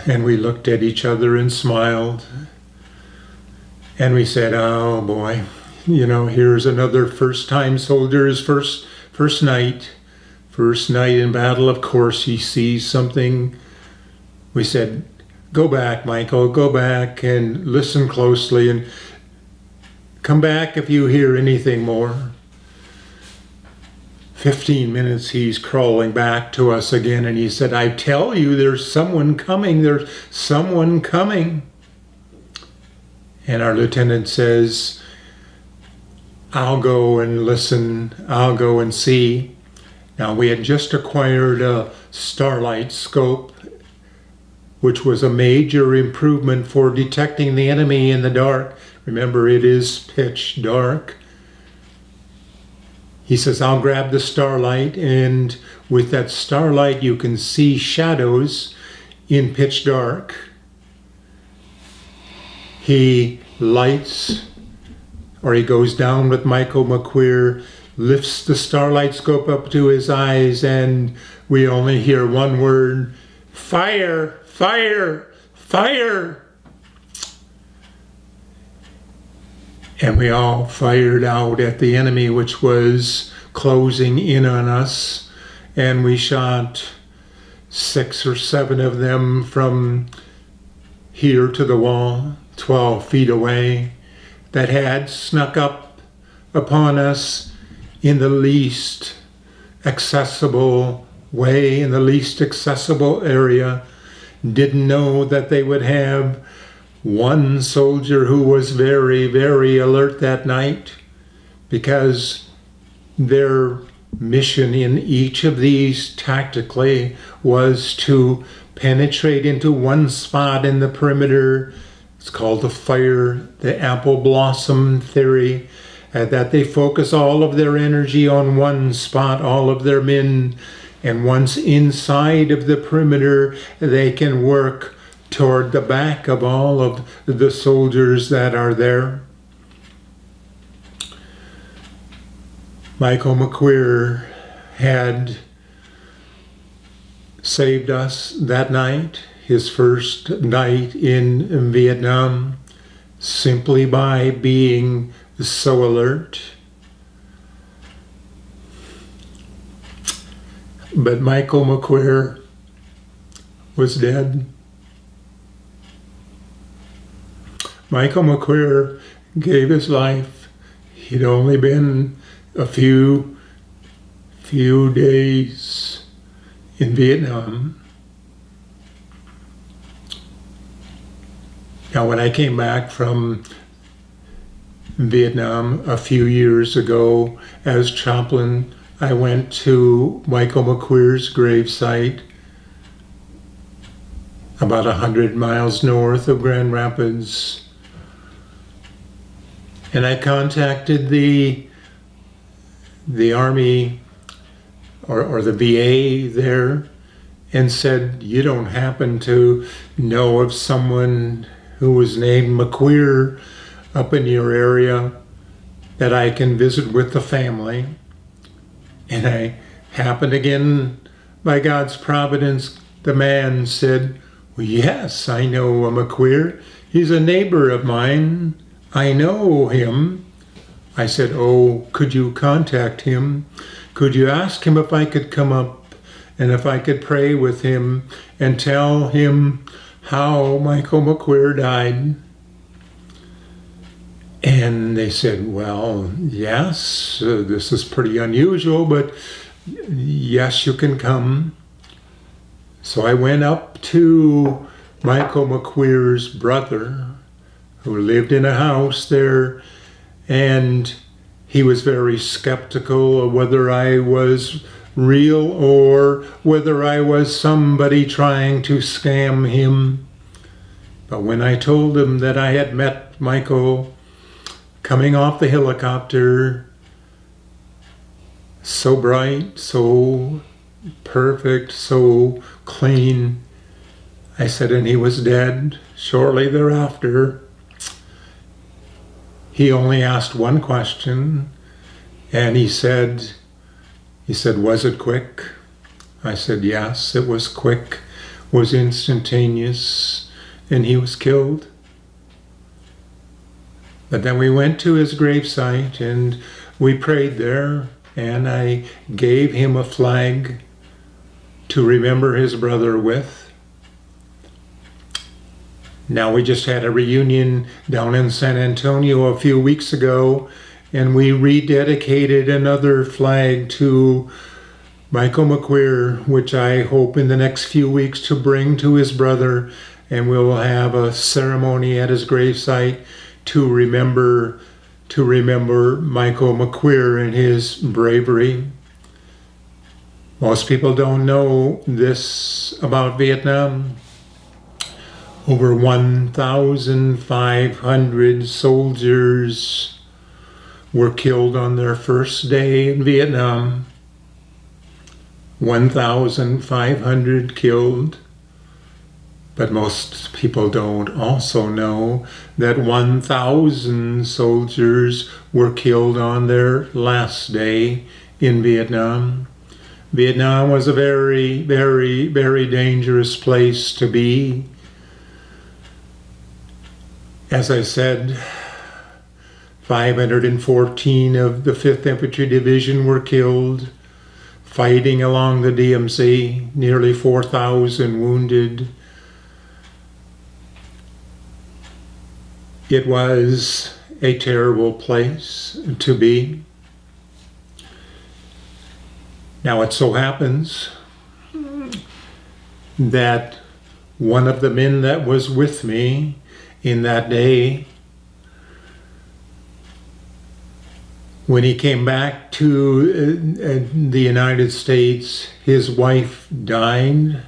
And we looked at each other and smiled. And we said, oh boy, you know, here's another first-time soldier's first, first night. First night in battle, of course, he sees something. We said, go back, Michael, go back and listen closely and come back if you hear anything more. Fifteen minutes he's crawling back to us again, and he said, I tell you, there's someone coming, there's someone coming. And our lieutenant says, I'll go and listen, I'll go and see. Now we had just acquired a starlight scope, which was a major improvement for detecting the enemy in the dark. Remember, it is pitch dark. He says, I'll grab the starlight, and with that starlight you can see shadows in pitch dark. He lights, or he goes down with Michael McQueer, lifts the starlight scope up to his eyes, and we only hear one word, fire, fire, fire. And we all fired out at the enemy, which was closing in on us. And we shot six or seven of them from here to the wall, twelve feet away, that had snuck up upon us in the least accessible way, in the least accessible area. Didn't know that they would have one soldier who was very, very alert that night, because their mission in each of these tactically was to penetrate into one spot in the perimeter. It's called the fire, the apple blossom theory, uh, that they focus all of their energy on one spot, all of their men, and once inside of the perimeter, they can work toward the back of all of the soldiers that are there. Michael McQueer had saved us that night, his first night in Vietnam, simply by being so alert. But Michael McQueer was dead. Michael McQueer gave his life. He'd only been a few, few days in Vietnam. Now, when I came back from Vietnam a few years ago as chaplain, I went to Michael McQueer's gravesite about a hundred miles north of Grand Rapids. And I contacted the, the Army or, or the V A there and said, you don't happen to know of someone who was named McQueer up in your area that I can visit with the family? And I happened again, by God's providence, the man said, well, yes, I know a McQueer. He's a neighbor of mine. I know him. I said, oh, could you contact him? Could you ask him if I could come up and if I could pray with him and tell him how Michael McQueer died? And they said, well, yes, uh, this is pretty unusual, but yes, you can come. So I went up to Michael McQueer's brother, who lived in a house there, and he was very skeptical of whether I was real or whether I was somebody trying to scam him. But when I told him that I had met Michael coming off the helicopter, so bright, so perfect, so clean, I said, and he was dead shortly thereafter. He only asked one question, and he said, he said, was it quick? I said, yes, it was quick, was instantaneous, and he was killed. But then we went to his gravesite, and we prayed there, and I gave him a flag to remember his brother with. Now, we just had a reunion down in San Antonio a few weeks ago, and we rededicated another flag to Michael McQueer, which I hope in the next few weeks to bring to his brother, and we'll have a ceremony at his gravesite to remember to remember Michael McQueer and his bravery. Most people don't know this about Vietnam. Over one thousand five hundred soldiers were killed on their first day in Vietnam. one thousand five hundred killed. But most people don't also know that one thousand soldiers were killed on their last day in Vietnam. Vietnam was a very, very, very dangerous place to be. As I said, five hundred fourteen of the fifth Infantry Division were killed, fighting along the D M Z, nearly four thousand wounded. It was a terrible place to be. Now, it so happens that one of the men that was with me in that day, when he came back to the United States, his wife died.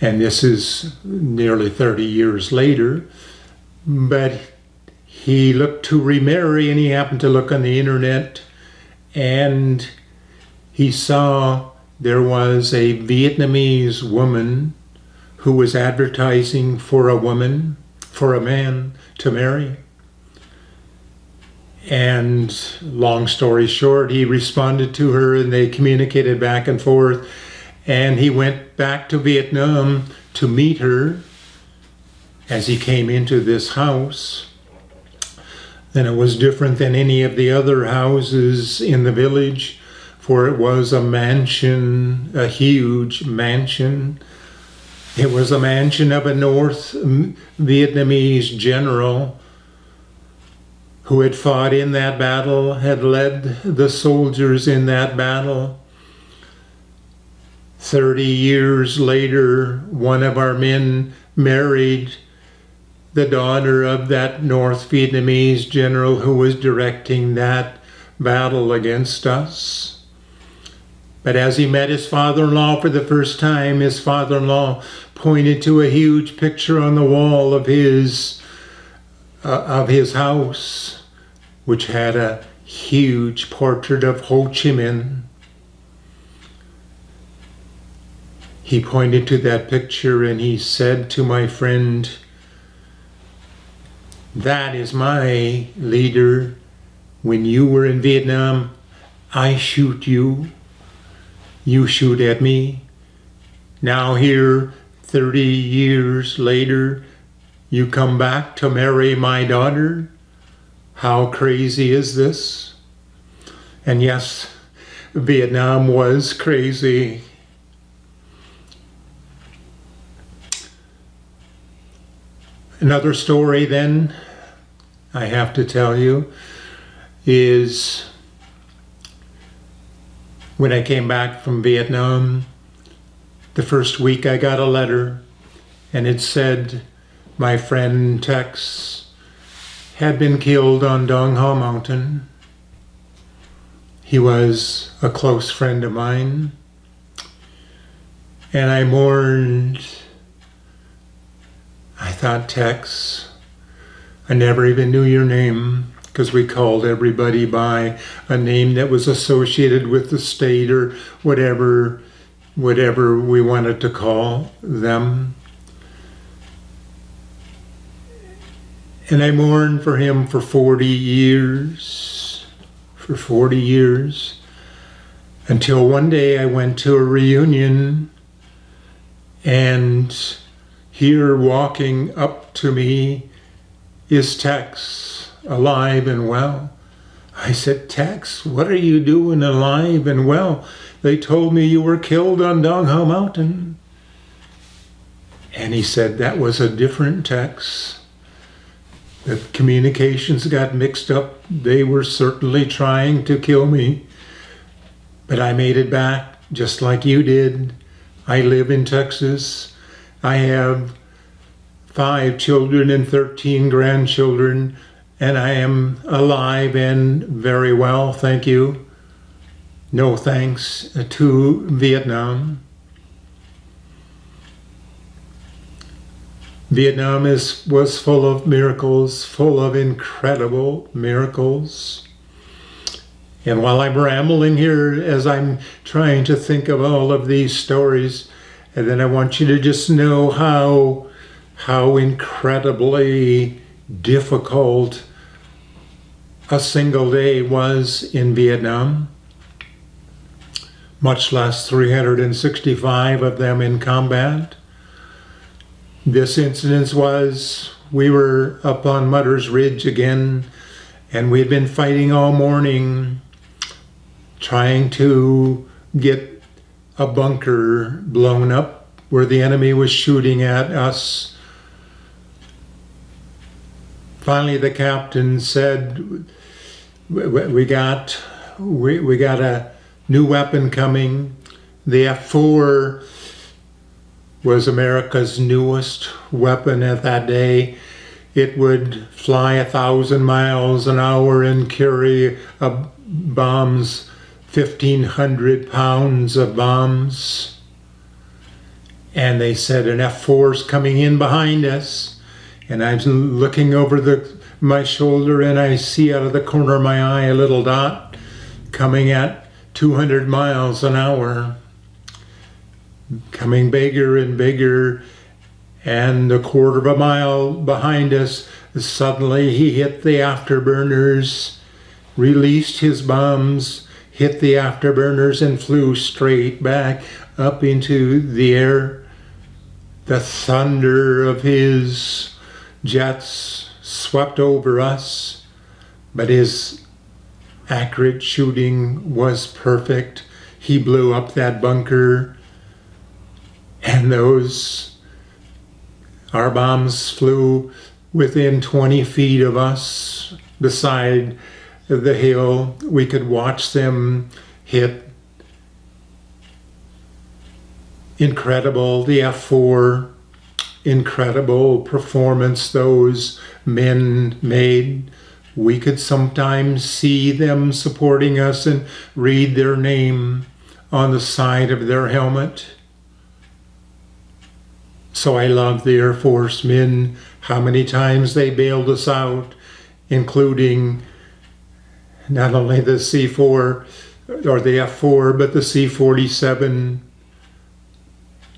And this is nearly thirty years later. But he looked to remarry, and he happened to look on the internet, and he saw there was a Vietnamese woman who was advertising for a woman, for a man to marry. And long story short, he responded to her, and they communicated back and forth, and he went back to Vietnam to meet her. As he came into this house, then it was different than any of the other houses in the village, for it was a mansion, a huge mansion. It was a mansion of a North Vietnamese general who had fought in that battle, had led the soldiers in that battle. Thirty years later, one of our men married the daughter of that North Vietnamese general who was directing that battle against us. But as he met his father-in-law for the first time, his father-in-law pointed to a huge picture on the wall of his, uh, of his house, which had a huge portrait of Ho Chi Minh. He pointed to that picture and he said to my friend, "That is my leader. When you were in Vietnam, I shoot you. You shoot at me. Now here, thirty years later, you come back to marry my daughter. How crazy is this?" And yes, Vietnam was crazy. Another story then I have to tell you is when I came back from Vietnam, the first week I got a letter and it said my friend Tex had been killed on Dong Ha Mountain. He was a close friend of mine, and I mourned. I thought, Tex, I never even knew your name, because we called everybody by a name that was associated with the state or whatever, whatever we wanted to call them. And I mourned for him for forty years, for forty years, until one day I went to a reunion, and here walking up to me is Tex, alive and well. I said, Tex, what are you doing alive and well? They told me you were killed on Dong Ha Mountain. And he said, that was a different Tex. The communications got mixed up. They were certainly trying to kill me, but I made it back just like you did. I live in Texas. I have five children and thirteen grandchildren, and I am alive and very well, thank you. No thanks to Vietnam. Vietnam is, was full of miracles, full of incredible miracles. And while I'm rambling here as I'm trying to think of all of these stories, and then I want you to just know how, how incredibly difficult a single day was in Vietnam, much less three hundred sixty-five of them in combat. This incident was, we were up on Mutter's Ridge again, and we had been fighting all morning, trying to get a bunker blown up where the enemy was shooting at us. Finally, the captain said, we got, we, we got a new weapon coming. The F four was America's newest weapon at that day. It would fly a thousand miles an hour and carry a bombs, fifteen hundred pounds of bombs. And they said an F four's coming in behind us. And I'm looking over the, my shoulder, and I see out of the corner of my eye a little dot coming at two hundred miles an hour. Coming bigger and bigger, and a quarter of a mile behind us, suddenly he hit the afterburners, released his bombs, hit the afterburners, and flew straight back up into the air. The thunder of his jets swept over us, but his accurate shooting was perfect. He blew up that bunker. And those, our bombs flew within twenty feet of us beside the hill. We could watch them hit. Incredible, the F four, incredible performance those men made. We could sometimes see them supporting us and read their name on the side of their helmet. So I love the Air Force men, how many times they bailed us out, including not only the C four or the F four, but the C forty-seven.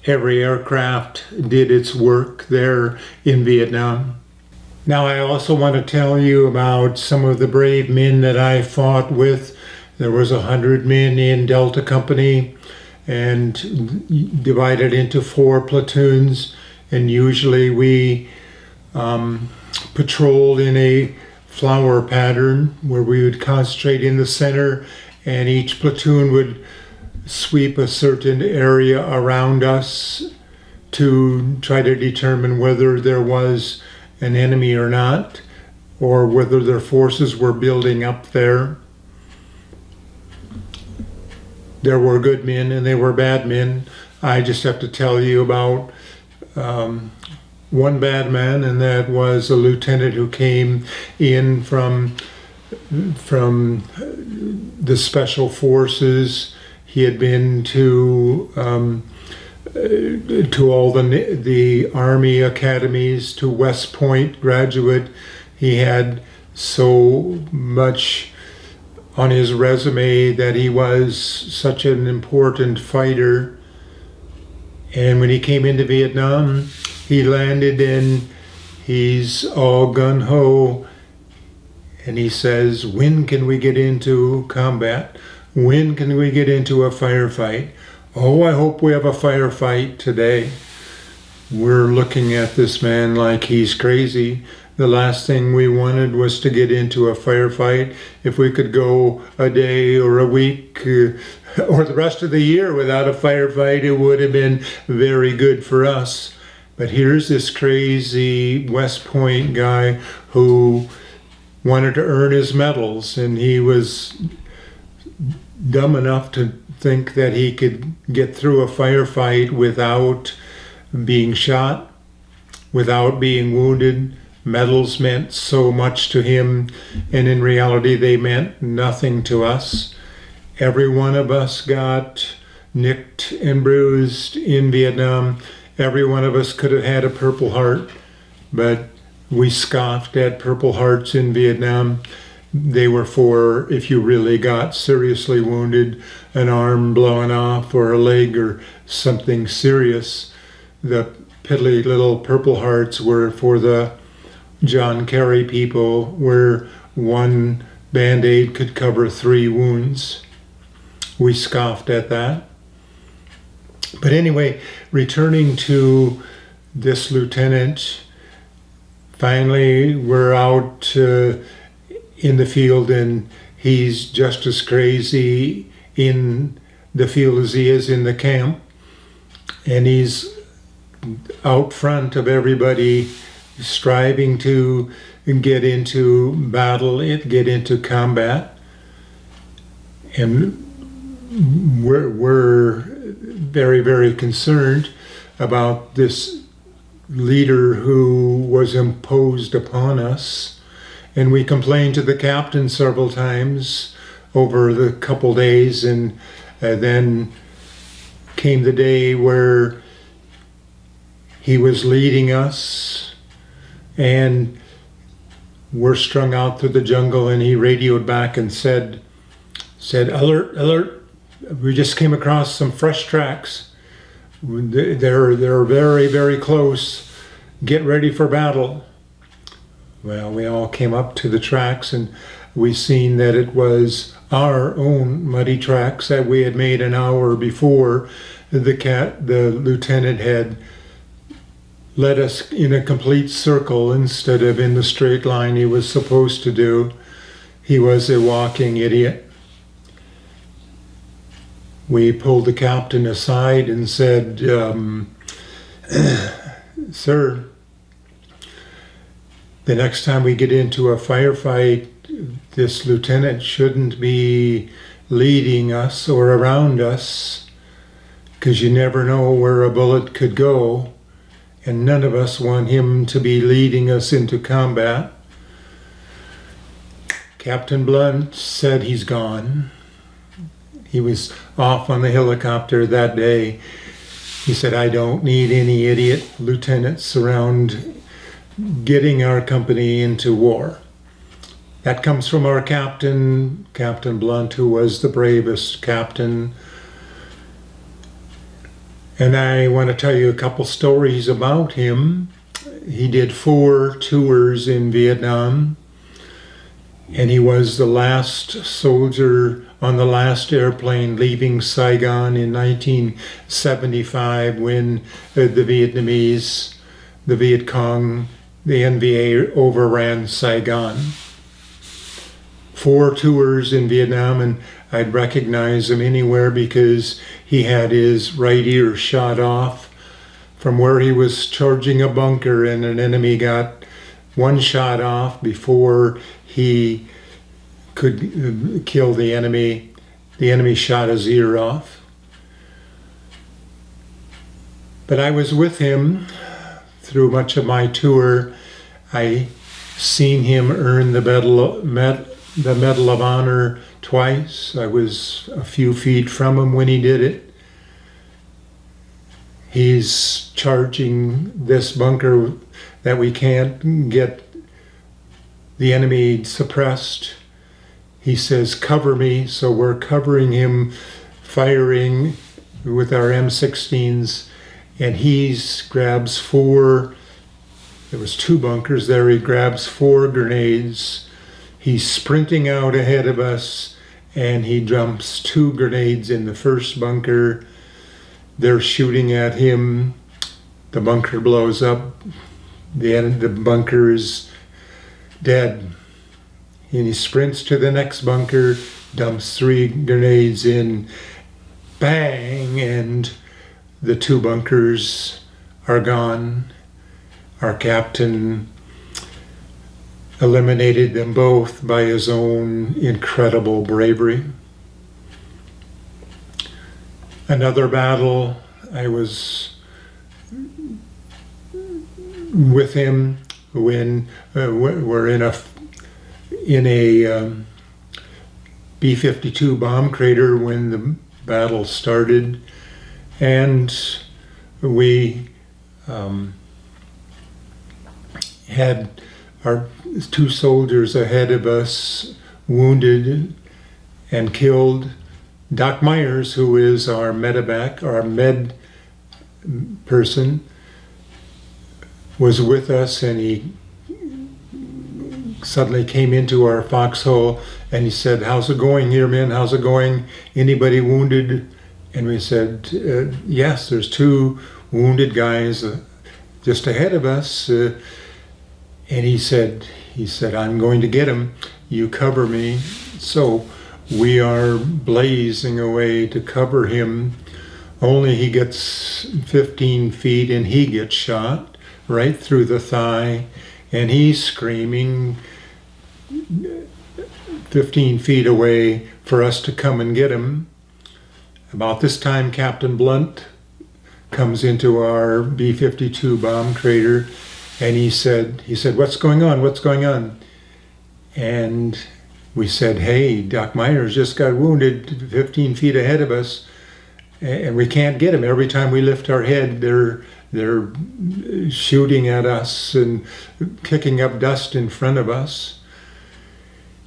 Every aircraft did its work there in Vietnam. Now I also want to tell you about some of the brave men that I fought with. There was a hundred men in Delta Company, and divided into four platoons, and usually we um, patrolled in a flower pattern where we would concentrate in the center, and each platoon would sweep a certain area around us to try to determine whether there was an enemy or not, or whether their forces were building up there. There were good men and there were bad men. I just have to tell you about um, one bad man, and that was a lieutenant who came in from from the special forces. He had been to um, to all the the army academies, to West Point graduate. He had so much on his resume that he was such an important fighter. And when he came into Vietnam, he landed and he's all gung-ho. And he says, when can we get into combat? When can we get into a firefight? Oh, I hope we have a firefight today. We're looking at this man like he's crazy. The last thing we wanted was to get into a firefight. If we could go a day or a week uh, or the rest of the year without a firefight, it would have been very good for us. But here's this crazy West Point guy who wanted to earn his medals, and he was dumb enough to think that he could get through a firefight without being shot, without being wounded. Medals meant so much to him, and in reality they meant nothing to us. Every one of us got nicked and bruised in Vietnam. Every one of us could have had a Purple Heart, but we scoffed at Purple Hearts in Vietnam. They were for if you really got seriously wounded, an arm blown off or a leg or something serious. The piddly little Purple Hearts were for the John Kerry people, where one Band-Aid could cover three wounds. We scoffed at that. But anyway, returning to this lieutenant, finally we're out uh, in the field, and he's just as crazy in the field as he is in the camp. And he's out front of everybody, striving to get into battle, it get into combat. And we're, we're very, very concerned about this leader who was imposed upon us. And we complained to the captain several times over the couple days, and uh, then came the day where he was leading us, and we're strung out through the jungle, and he radioed back and said, said, alert, alert, we just came across some fresh tracks. They're, they're very, very close. Get ready for battle. Well, we all came up to the tracks, and we seen that it was our own muddy tracks that we had made an hour before. The cat, the lieutenant had led us in a complete circle instead of in the straight line he was supposed to do. He was a walking idiot. We pulled the captain aside and said, um, sir, the next time we get into a firefight, this lieutenant shouldn't be leading us or around us, because you never know where a bullet could go. And none of us want him to be leading us into combat. Captain Blunt said he's gone. He was off on the helicopter that day. He said, I don't need any idiot lieutenants around getting our company into war. That comes from our captain, Captain Blunt, who was the bravest captain. And I want to tell you a couple stories about him. He did four tours in Vietnam, and he was the last soldier on the last airplane leaving Saigon in nineteen seventy-five, when the Vietnamese, the Viet Cong, the N V A overran Saigon. Four tours in Vietnam, and I'd recognize him anywhere because he had his right ear shot off from where he was charging a bunker, and an enemy got one shot off before he could kill the enemy. The enemy shot his ear off. But I was with him through much of my tour. I seen him earn the Medal, med, the Medal of Honor twice. I was a few feet from him when he did it. He's charging this bunker that we can't get the enemy suppressed. He says, cover me, so we're covering him, firing with our M sixteens, and he grabs four, there was two bunkers there, he grabs four grenades. He's sprinting out ahead of us, and he dumps two grenades in the first bunker. They're shooting at him. The bunker blows up. The end of the bunker is dead. And he sprints to the next bunker, dumps three grenades in, bang, and the two bunkers are gone. Our captain eliminated them both by his own incredible bravery. Another battle, I was with him when uh, we're in a in a um, B fifty-two bomb crater when the battle started, and we um, had our two soldiers ahead of us wounded and killed. Doc Myers, who is our medevac, our med person, was with us, and he suddenly came into our foxhole and he said, how's it going here, men? How's it going? Anybody wounded? And we said, uh, yes, there's two wounded guys uh, just ahead of us. Uh, and he said, he said, I'm going to get him. You cover me. So we are blazing away to cover him. Only he gets fifteen feet and he gets shot right through the thigh. And he's screaming fifteen feet away for us to come and get him. About this time, Captain Blunt comes into our B fifty-two bomb crater, and he said, he said, what's going on? What's going on? And we said, hey, Doc Myers just got wounded fifteen feet ahead of us, and we can't get him. Every time we lift our head, they're They're shooting at us and kicking up dust in front of us.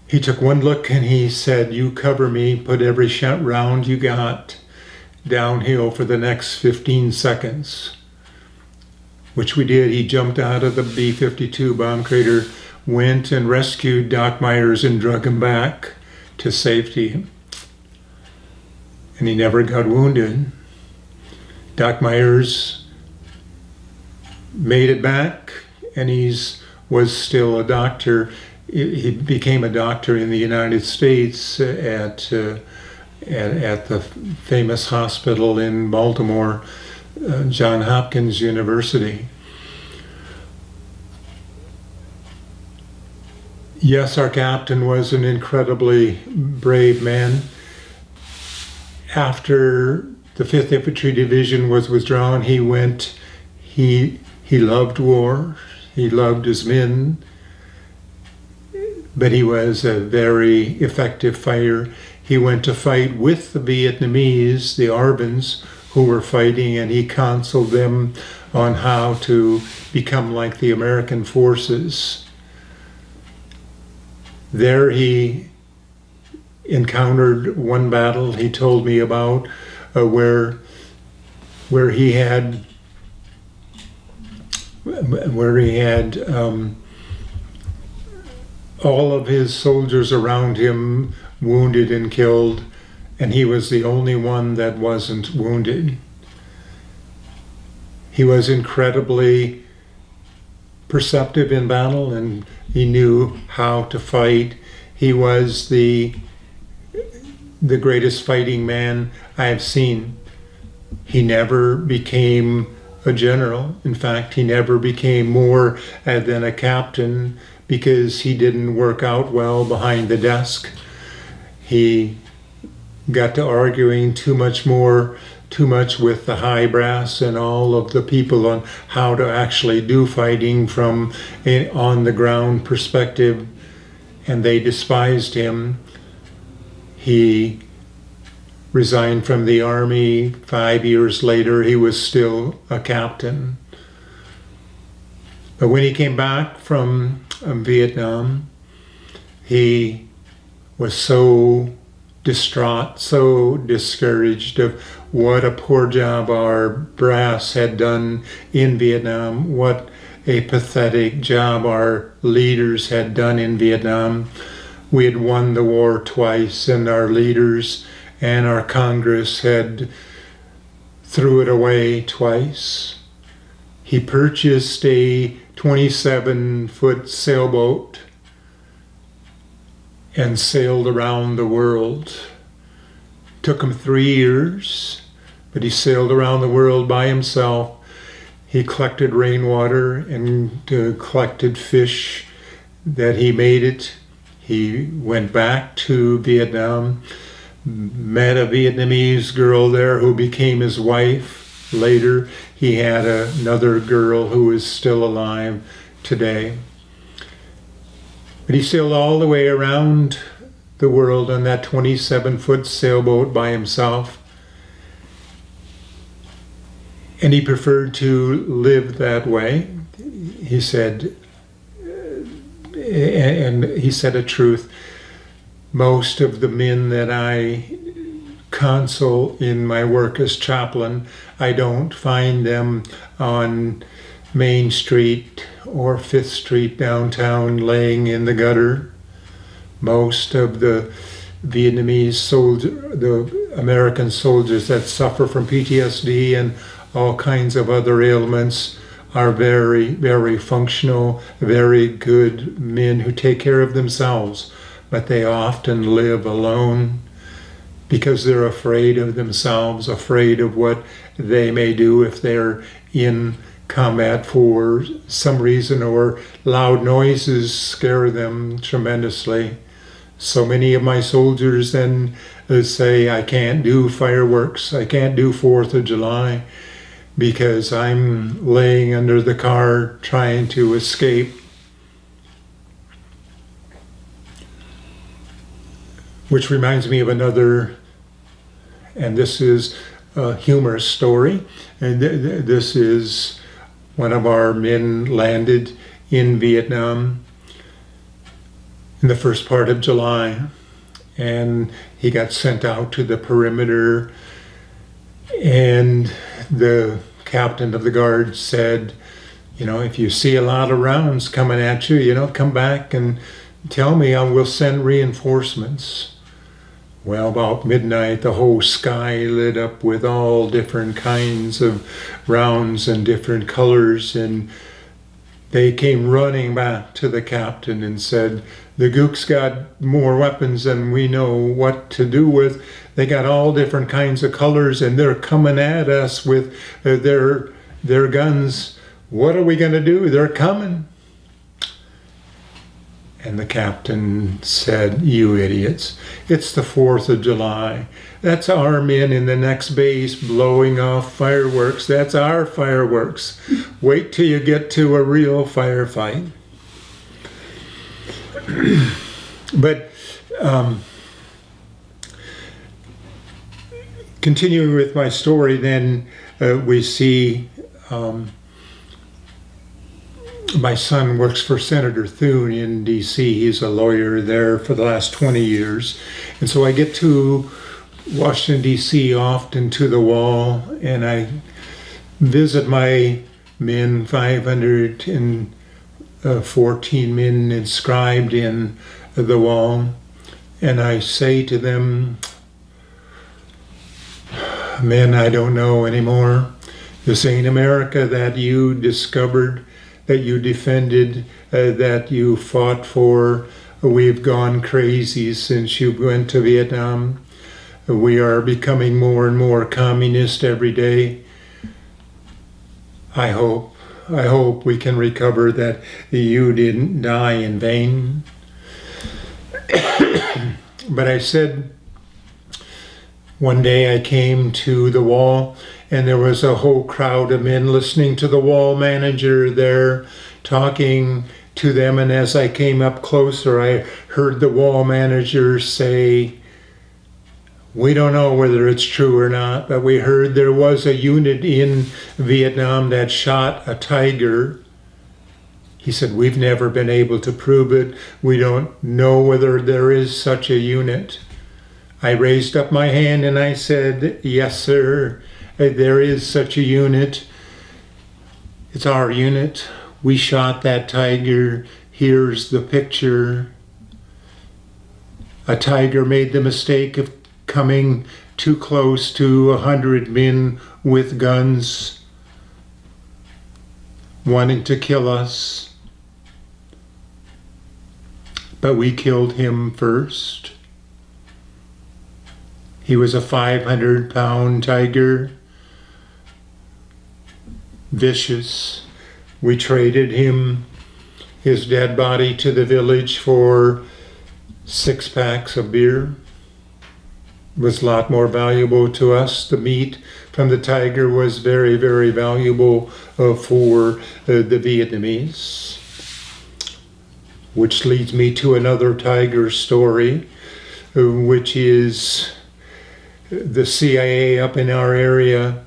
He took one look and he said, you cover me, put every shot round you got downhill for the next fifteen seconds, which we did. He jumped out of the B fifty-two bomb crater, went and rescued Doc Myers and drug him back to safety. And he never got wounded. Doc Myers made it back, and he's was still a doctor. He became a doctor in the United States at uh, at, at the famous hospital in Baltimore, uh, Johns Hopkins University. Yes, our captain was an incredibly brave man. After the fifth Infantry Division was withdrawn, he went. He. He loved war, he loved his men, but he was a very effective fighter. He went to fight with the Vietnamese, the Arvins, who were fighting, and he counseled them on how to become like the American forces. There he encountered one battle he told me about uh, where, where he had where he had um, all of his soldiers around him wounded and killed, and he was the only one that wasn't wounded. He was incredibly perceptive in battle, and he knew how to fight. He was the, the greatest fighting man I have seen. He never became a general. In fact, he never became more than a captain because he didn't work out well behind the desk. He got to arguing too much more, too much with the high brass and all of the people on how to actually do fighting from an on-the-ground perspective, and they despised him. He resigned from the Army. Five years later, he was still a captain. But when he came back from um, Vietnam, he was so distraught, so discouraged of what a poor job our brass had done in Vietnam, what a pathetic job our leaders had done in Vietnam. We had won the war twice, and our leaders and our Congress had threw it away twice. He purchased a twenty-seven foot sailboat and sailed around the world. Took him three years, but he sailed around the world by himself. He collected rainwater and uh, collected fish that he made it. He went back to Vietnam, met a Vietnamese girl there who became his wife. Later, he had a, another girl who is still alive today. But he sailed all the way around the world on that twenty-seven foot sailboat by himself. And he preferred to live that way, he said, and he said a truth. Most of the men that I counsel in my work as chaplain, I don't find them on Main Street or Fifth Street downtown laying in the gutter. Most of the Vietnamese soldier, the American soldiers that suffer from P T S D and all kinds of other ailments are very, very functional, very good men who take care of themselves, but they often live alone because they're afraid of themselves, afraid of what they may do if they're in combat for some reason, or loud noises scare them tremendously. So many of my soldiers then say, I can't do fireworks, I can't do fourth of July, because I'm laying under the car trying to escape. Which reminds me of another, and this is a humorous story, and th th this is one of our men landed in Vietnam in the first part of July, and he got sent out to the perimeter, and the captain of the guard said, you know, if you see a lot of rounds coming at you, you know, come back and tell me, I will send reinforcements. Well, about midnight, the whole sky lit up with all different kinds of rounds and different colors, and they came running back to the captain and said, the Gooks got more weapons than we know what to do with. They got all different kinds of colors, and they're coming at us with uh, their, their guns. What are we going to do? They're coming. And the captain said, you idiots, it's the fourth of July. That's our men in the next base blowing off fireworks. That's our fireworks. Wait till you get to a real firefight. But um, continuing with my story, then uh, we see um, my son works for Senator Thune in D C He's a lawyer there for the last twenty years. And so I get to Washington, D C often to the wall, and I visit my men, five hundred fourteen men inscribed in the wall, and I say to them, men, I don't know anymore. This ain't America that you discovered, that you defended, uh, that you fought for. We've gone crazy since you went to Vietnam. We are becoming more and more communist every day. I hope, I hope we can recover that you didn't die in vain. But I said, one day I came to the wall, and there was a whole crowd of men listening to the wall manager there talking to them. And as I came up closer, I heard the wall manager say, we don't know whether it's true or not, but we heard there was a unit in Vietnam that shot a tiger. He said, we've never been able to prove it. We don't know whether there is such a unit. I raised up my hand and I said, yes, sir, there is such a unit. It's our unit. We shot that tiger. Here's the picture. A tiger made the mistake of coming too close to a hundred men with guns, wanting to kill us. But we killed him first. He was a five hundred pound tiger, vicious. We traded him, his dead body, to the village for six packs of beer. Was a lot more valuable to us. The meat from the tiger was very, very valuable uh, for uh, the Vietnamese. Which leads me to another tiger story, uh, which is the C I A up in our area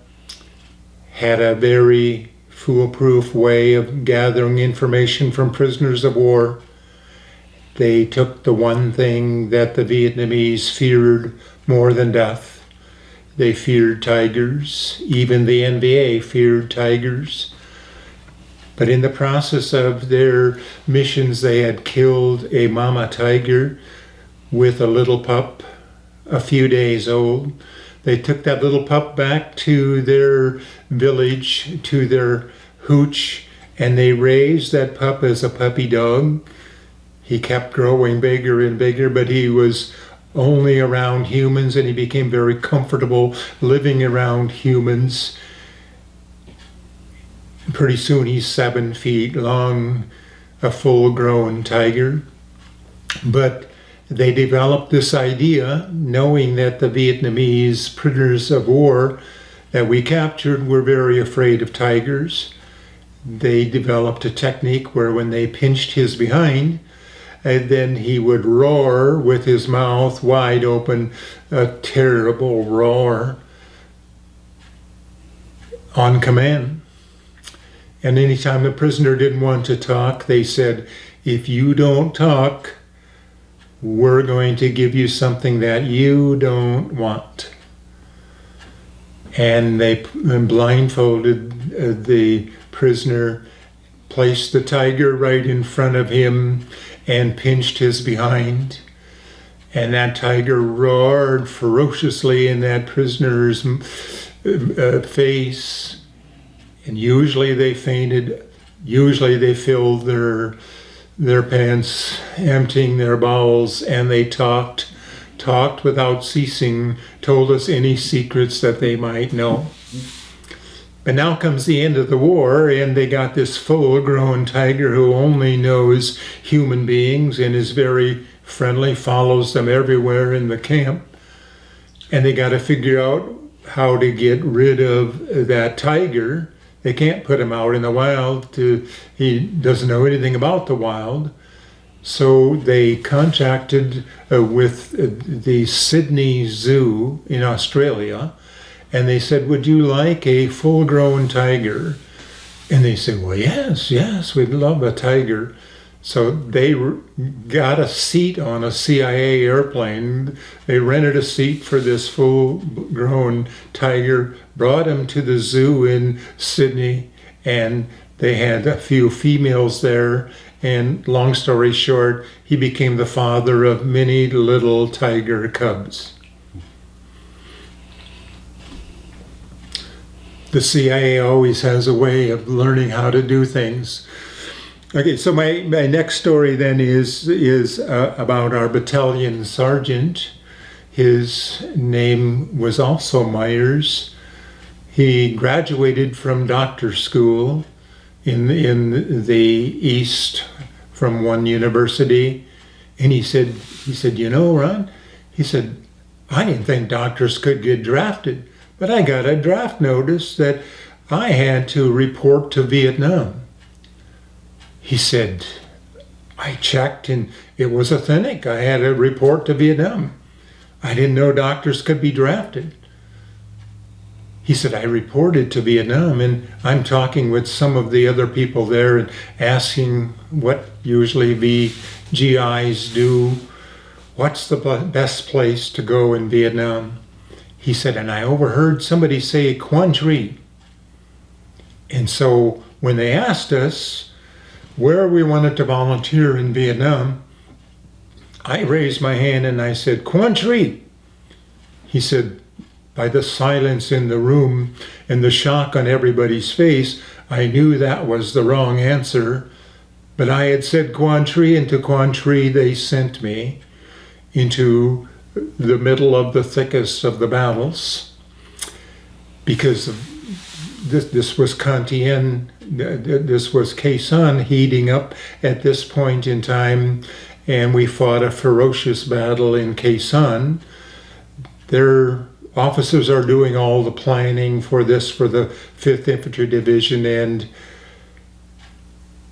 had a very foolproof way of gathering information from prisoners of war. They took the one thing that the Vietnamese feared more than death. They feared tigers. Even the N V A feared tigers. But in the process of their missions, they had killed a mama tiger with a little pup, a few days old. They took that little pup back to their village, to their hooch, and they raised that pup as a puppy dog. He kept growing bigger and bigger, but he was only around humans, and he became very comfortable living around humans. Pretty soon he's seven feet long, a full-grown tiger. But they developed this idea, knowing that the Vietnamese prisoners of war that we captured were very afraid of tigers. They developed a technique where when they pinched his behind, and then he would roar with his mouth wide open, a terrible roar on command. And anytime the prisoner didn't want to talk, they said, if you don't talk, we're going to give you something that you don't want. And they blindfolded the prisoner, placed the tiger right in front of him, and pinched his behind. And that tiger roared ferociously in that prisoner's uh, face. And usually they fainted. Usually they filled their, their pants, emptying their bowels, and they talked, talked without ceasing, told us any secrets that they might know. But now comes the end of the war, and they got this full-grown tiger who only knows human beings and is very friendly, follows them everywhere in the camp. And they got to figure out how to get rid of that tiger. They can't put him out in the wild. To, he doesn't know anything about the wild. So they contracted uh, with uh, the Sydney Zoo in Australia. And they said, would you like a full-grown tiger? And they said, well, yes, yes, we'd love a tiger. So they got a seat on a C I A airplane. They rented a seat for this full-grown tiger, brought him to the zoo in Sydney, and they had a few females there. And long story short, he became the father of many little tiger cubs. The C I A always has a way of learning how to do things. Okay, so my, my next story then is, is uh, about our battalion sergeant. His name was also Myers. He graduated from doctor school in, in the East from one university, and he said, he said, you know, Ron, he said, I didn't think doctors could get drafted, but I got a draft notice that I had to report to Vietnam. He said, I checked and it was authentic. I had a report to Vietnam. I didn't know doctors could be drafted. He said, I reported to Vietnam, and I'm talking with some of the other people there and asking what usually the G Is do. What's the best place to go in Vietnam? He said, and I overheard somebody say Quang Tri. And so when they asked us where we wanted to volunteer in Vietnam, I raised my hand and I said, Quang Tri. He said, by the silence in the room and the shock on everybody's face, I knew that was the wrong answer. But I had said Quang Tri, and to Quang Tri they sent me into the middle of the thickest of the battles, because this, this was Con Thien, this was Khe Sanh heating up at this point in time, and we fought a ferocious battle in Khe Sanh. There officers are doing all the planning for this for the fifth Infantry Division, and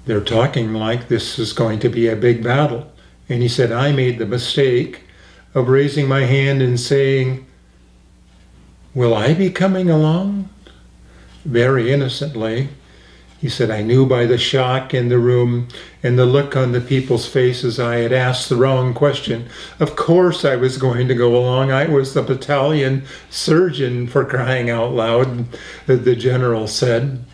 they're talking like this is going to be a big battle. And he said, I made the mistake of raising my hand and saying, will I be coming along? Very innocently. He said, I knew by the shock in the room and the look on the people's faces I had asked the wrong question. Of course I was going to go along. I was the battalion surgeon, for crying out loud, the general said.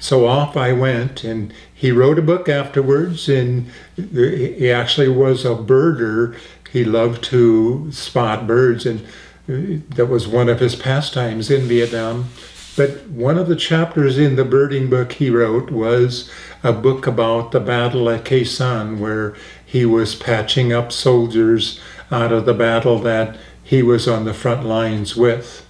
So off I went, and he wrote a book afterwards, and he actually was a birder. He loved to spot birds, and that was one of his pastimes in Vietnam. But one of the chapters in the birding book he wrote was a book about the battle at Khe Sanh, where he was patching up soldiers out of the battle that he was on the front lines with.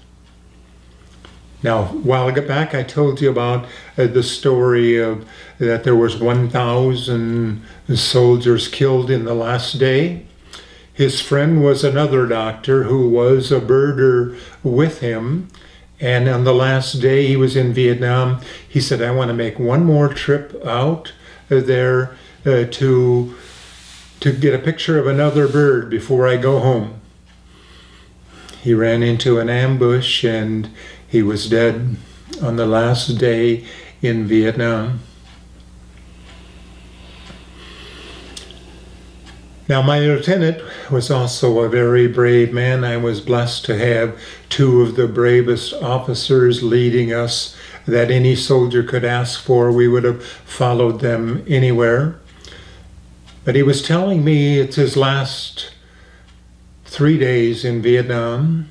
Now, a while back, I told you about uh, the story of that there was one thousand soldiers killed in the last day. His friend was another doctor who was a birder with him. And on the last day he was in Vietnam, he said, I want to make one more trip out there uh, to, to get a picture of another bird before I go home. He ran into an ambush, and he was dead on the last day in Vietnam. Now, my lieutenant was also a very brave man. I was blessed to have two of the bravest officers leading us that any soldier could ask for. We would have followed them anywhere. But he was telling me it's his last three days in Vietnam.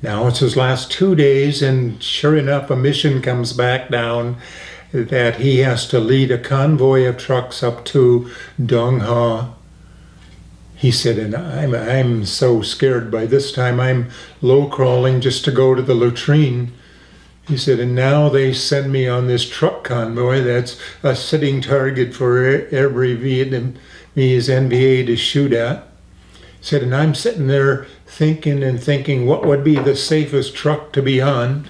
Now it's his last two days, and sure enough, a mission comes back down that he has to lead a convoy of trucks up to Dong Ha. He said, and I'm, I'm so scared by this time, I'm low crawling just to go to the latrine. He said, and now they send me on this truck convoy that's a sitting target for every Vietnamese N V A to shoot at. He said, and I'm sitting there thinking and thinking what would be the safest truck to be on.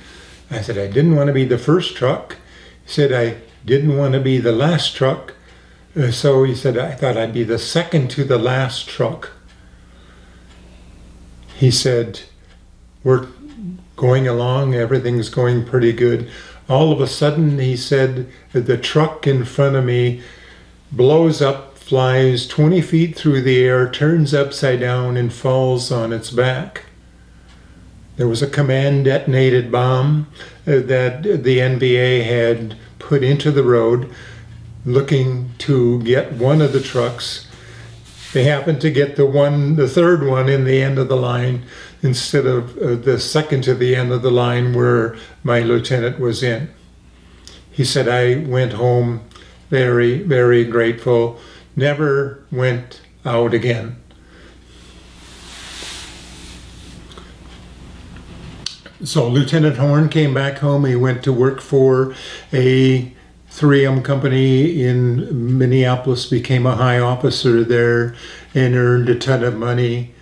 I said, I didn't want to be the first truck. He said, I didn't want to be the last truck. So he said, I thought I'd be the second to the last truck. He said, we're going along, everything's going pretty good. All of a sudden, he said, the truck in front of me blows up, flies twenty feet through the air, turns upside down, and falls on its back. There was a command detonated bomb that the N V A had put into the road looking to get one of the trucks. They happened to get the one, the third one in the end of the line instead of the second to the end of the line where my lieutenant was in. He said, I went home very, very grateful. Never went out again. So Lieutenant Horn came back home. He went to work for a three M company in Minneapolis, became a high officer there, and earned a ton of money.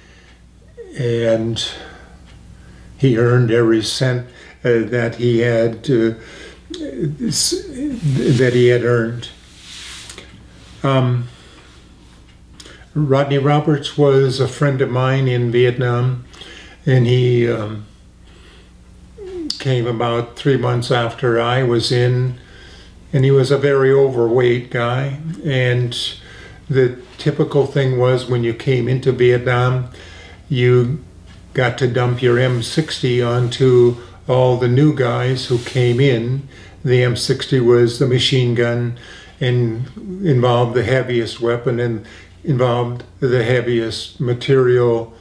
And he earned every cent uh, that he had uh, that he had earned. Um, Rodney Roberts was a friend of mine in Vietnam, and he um, came about three months after I was in, and he was a very overweight guy. And the typical thing was, when you came into Vietnam, you got to dump your M sixty onto all the new guys who came in. The M sixty was the machine gun and involved the heaviest weapon and involved the heaviest material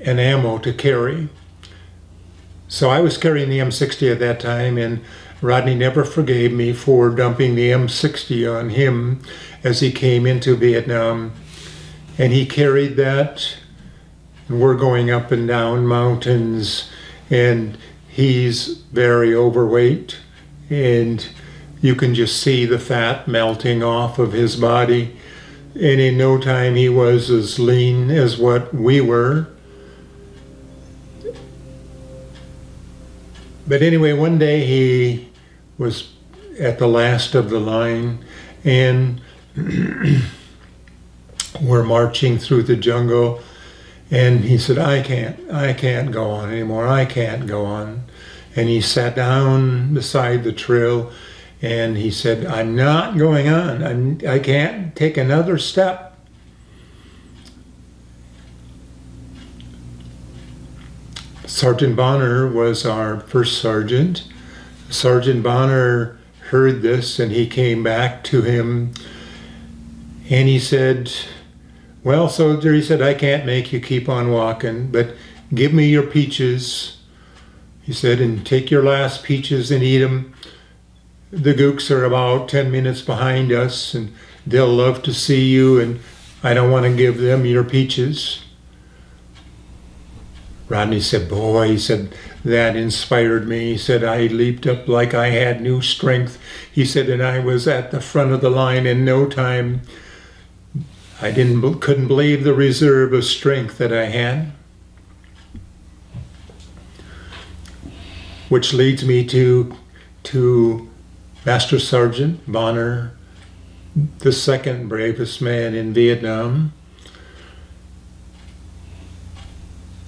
and ammo to carry. So I was carrying the M sixty at that time, and Rodney never forgave me for dumping the M sixty on him as he came into Vietnam. And he carried that, and we're going up and down mountains, and he's very overweight, and you can just see the fat melting off of his body. And in no time, he was as lean as what we were. But anyway, one day he was at the last of the line, and we're marching through the jungle, and he said, I can't, I can't go on anymore, I can't go on. And he sat down beside the trail, and he said, I'm not going on. I'm, I can't take another step. Sergeant Bonner was our first sergeant. Sergeant Bonner heard this, and he came back to him, and he said, well, soldier, he said, I can't make you keep on walking, but give me your peaches. He said, and take your last peaches and eat them. The gooks are about ten minutes behind us, and they'll love to see you, and I don't want to give them your peaches. Rodney said, boy, he said, that inspired me. He said, I leaped up like I had new strength. He said, and I was at the front of the line in no time. I didn't, couldn't believe the reserve of strength that I had. Which leads me to, to Master Sergeant Bonner, the second bravest man in Vietnam.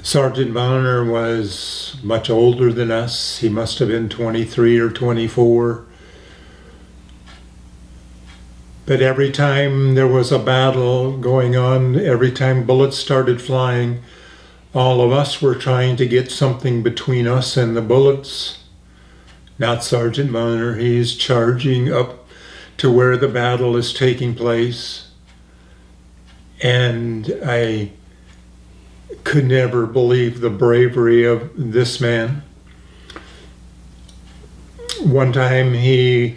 Sergeant Bonner was much older than us. He must have been twenty-three or twenty-four. But every time there was a battle going on, every time bullets started flying, all of us were trying to get something between us and the bullets. Not Sergeant Bonner. He's charging up to where the battle is taking place. And I could never believe the bravery of this man. One time he,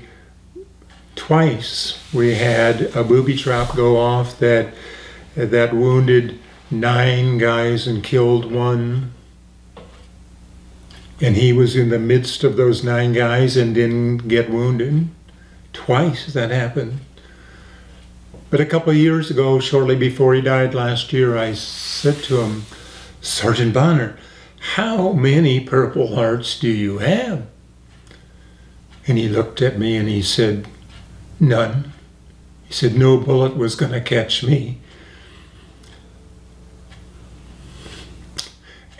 twice, we had a booby trap go off that, that wounded nine guys and killed one. And he was in the midst of those nine guys and didn't get wounded. Twice that happened. But a couple of years ago, shortly before he died last year, I said to him, Sergeant Bonner, how many Purple Hearts do you have? And he looked at me and he said, none. He said, no bullet was going to catch me.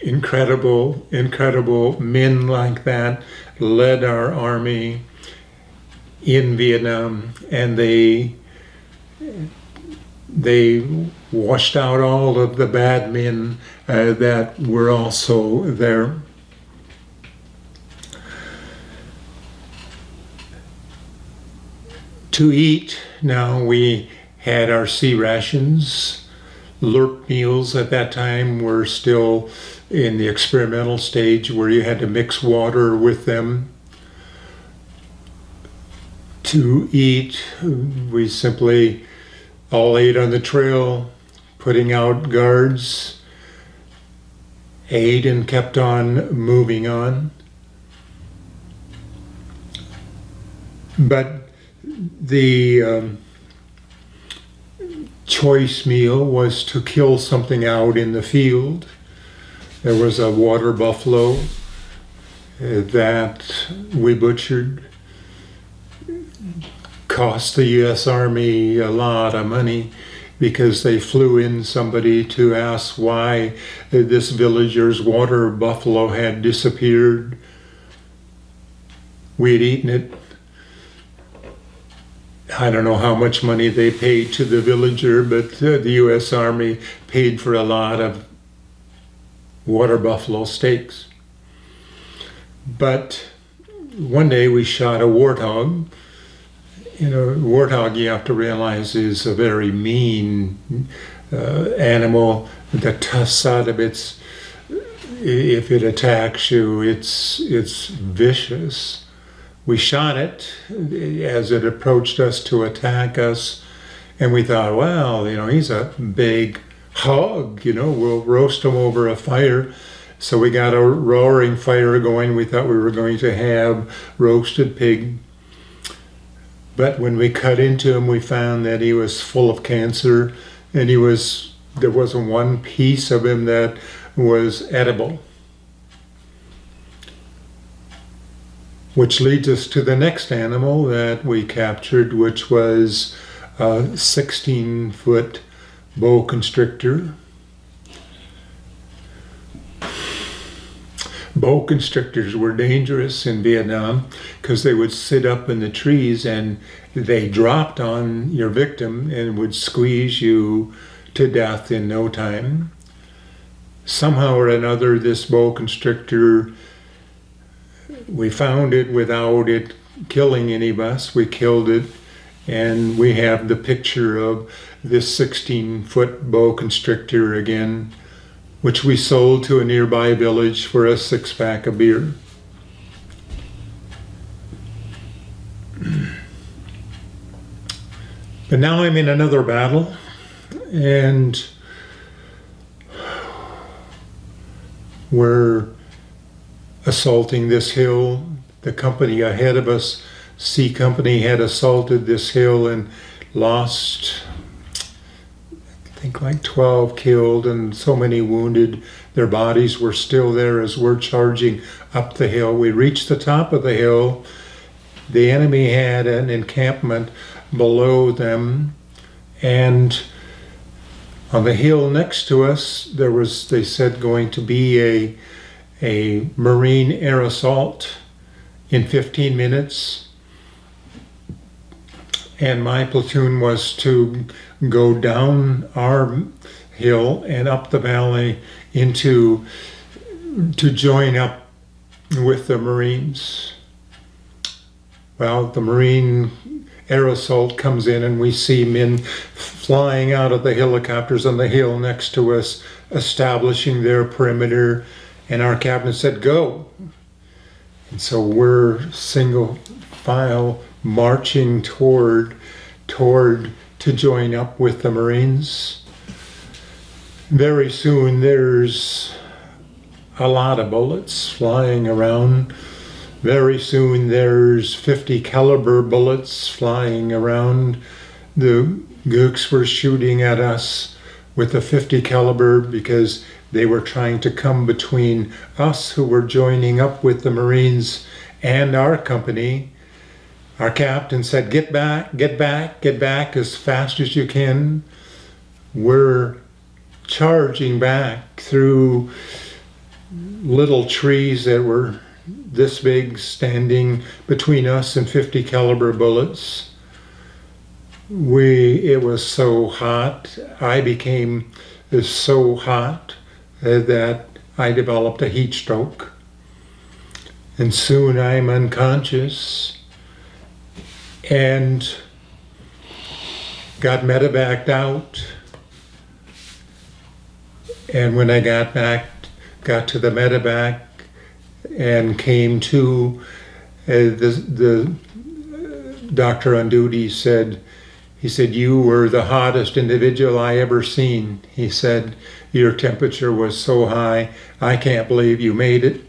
Incredible, incredible men like that led our army in Vietnam, and they they washed out all of the bad men uh, that were also there. To eat, now we had our sea rations. L R P meals at that time were still in the experimental stage, where you had to mix water with them. To eat, we simply all ate on the trail, putting out guards. aid and kept on moving on. But the um, choice meal was to kill something out in the field. There was a water buffalo that we butchered. Cost the U S Army a lot of money because they flew in somebody to ask why this villager's water buffalo had disappeared. We had eaten it. I don't know how much money they paid to the villager, but the U S Army paid for a lot of water buffalo steaks. But one day we shot a warthog. You know, warthog, you have to realize, is a very mean uh, animal. The tough side of its, if it attacks you, it's, it's vicious. We shot it as it approached us to attack us, and we thought, well, you know, he's a big hog, you know, we'll roast him over a fire. So we got a roaring fire going. We thought we were going to have roasted pig. But when we cut into him, we found that he was full of cancer, and he was, there wasn't one piece of him that was edible. Which leads us to the next animal that we captured, which was a sixteen foot boa constrictor. Boa constrictors were dangerous in Vietnam because they would sit up in the trees and they dropped on your victim and would squeeze you to death in no time. Somehow or another, this boa constrictor, we found it without it killing any of us. We killed it, and we have the picture of this sixteen foot boa constrictor again, which we sold to a nearby village for a six pack of beer. But now I'm in another battle, and we're assaulting this hill. The company ahead of us, C Company, had assaulted this hill and lost, I think, like twelve killed and so many wounded. Their bodies were still there as we're charging up the hill. We reached the top of the hill. The enemy had an encampment below them, and on the hill next to us, there was, they said, going to be a a Marine air assault in fifteen minutes, and my platoon was to go down our hill and up the valley into to join up with the Marines. Well, the Marine air assault comes in, and we see men flying out of the helicopters on the hill next to us, establishing their perimeter. And our captain said, go. And so we're single file marching toward, toward to join up with the Marines. Very soon there's a lot of bullets flying around. Very soon there's fifty caliber bullets flying around. The gooks were shooting at us with the fifty caliber because they were trying to come between us, who were joining up with the Marines, and our company. Our captain said, get back, get back, get back as fast as you can. We're charging back through little trees that were this big, standing between us and fifty caliber bullets. We, it was so hot. I became so hot that I developed a heat stroke, and soon I'm unconscious, and got medevaced out. And when I got back, got to the medevac and came to, uh, the, the doctor on duty said, He said, "You were the hottest individual I ever seen." He said, "Your temperature was so high, I can't believe you made it."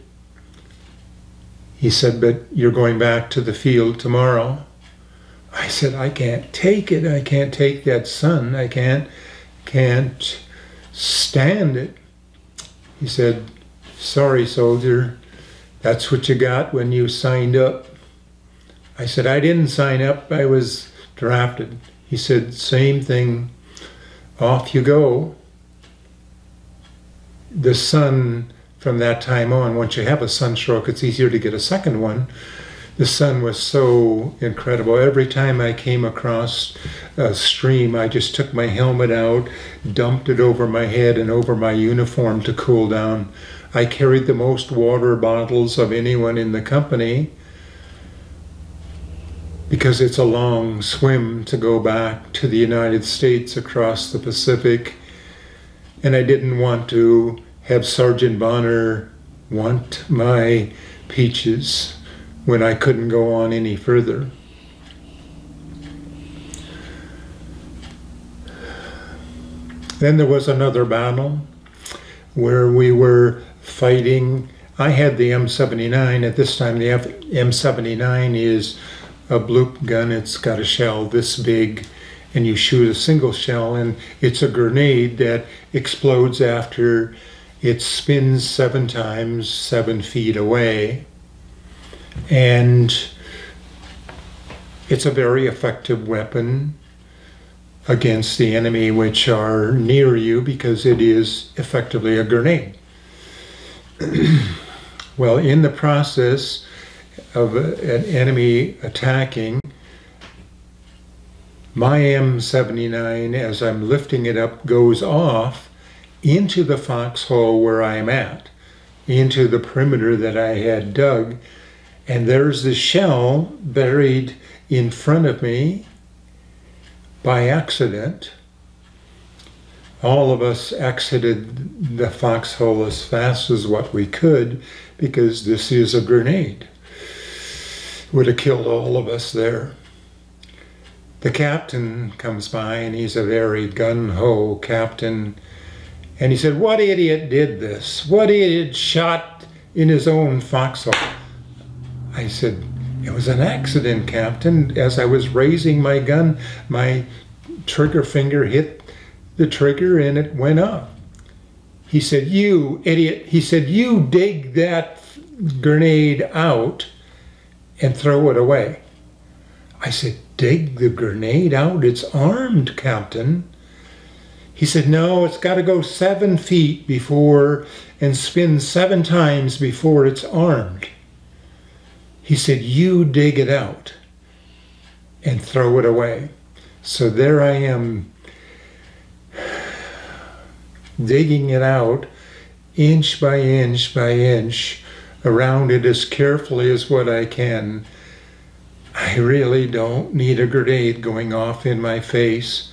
He said, "But you're going back to the field tomorrow." I said, "I can't take it. I can't take that sun. I can't, can't stand it." He said, "Sorry, soldier. That's what you got when you signed up." I said, "I didn't sign up. I was drafted." He said, "Same thing, off you go." The sun, from that time on, once you have a sunstroke, it's easier to get a second one. The sun was so incredible. Every time I came across a stream, I just took my helmet out, dumped it over my head and over my uniform to cool down. I carried the most water bottles of anyone in the company, because it's a long swim to go back to the United States across the Pacific, and I didn't want to have Sergeant Bonner want my peaches when I couldn't go on any further. Then there was another battle where we were fighting. I had the M seventy-nine. At this time, the M seventy-nine is a Bluke gun. It's got a shell this big, and you shoot a single shell, and it's a grenade that explodes after it spins seven times seven feet away. And it's a very effective weapon against the enemy, which are near you, because it is effectively a grenade. Well, in the process of an enemy attacking, my M seventy-nine, as I'm lifting it up, goes off into the foxhole where I'm at, into the perimeter that I had dug, and there's the shell buried in front of me by accident. All of us exited the foxhole as fast as what we could, because this is a grenade. Would have killed all of us there. The captain comes by, and he's a very gun-ho captain, and he said, "What idiot did this? What idiot shot in his own foxhole?" I said, "It was an accident, Captain. As I was raising my gun, my trigger finger hit the trigger and it went off." He said, "You idiot." He said, "You dig that grenade out and throw it away." I said, "Dig the grenade out? It's armed, Captain." He said, "No, it's got to go seven feet before and spin seven times before it's armed." He said, "You dig it out and throw it away." So there I am, digging it out inch by inch by inch, around it as carefully as what I can. I really don't need a grenade going off in my face.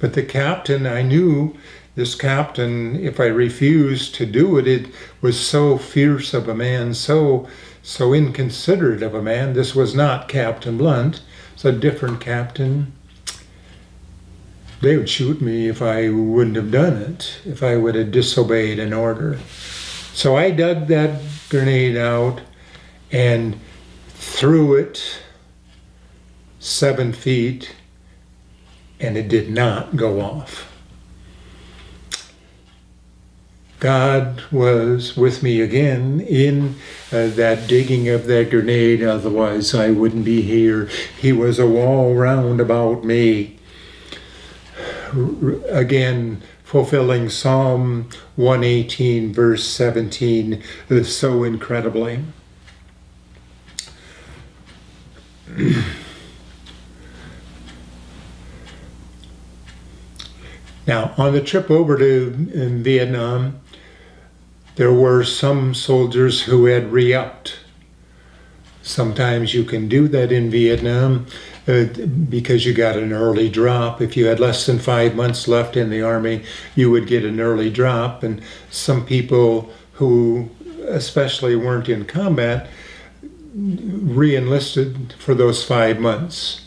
But the captain, I knew this captain, if I refused to do it, it was so fierce of a man, so So inconsiderate of a man. This was not Captain Blunt. It's a different captain. They would shoot me if I wouldn't have done it, if I would have disobeyed an order. So I dug that grenade out and threw it seven feet, and it did not go off. God was with me again in uh, that digging of that grenade, otherwise I wouldn't be here. He was a wall round about me. R- again, fulfilling Psalm one eighteen, verse seventeen, so incredibly. Now, on the trip over to Vietnam, there were some soldiers who had re-upped. Sometimes you can do that in Vietnam uh, because you got an early drop. If you had less than five months left in the Army, you would get an early drop. And some people who especially weren't in combat re-enlisted for those five months.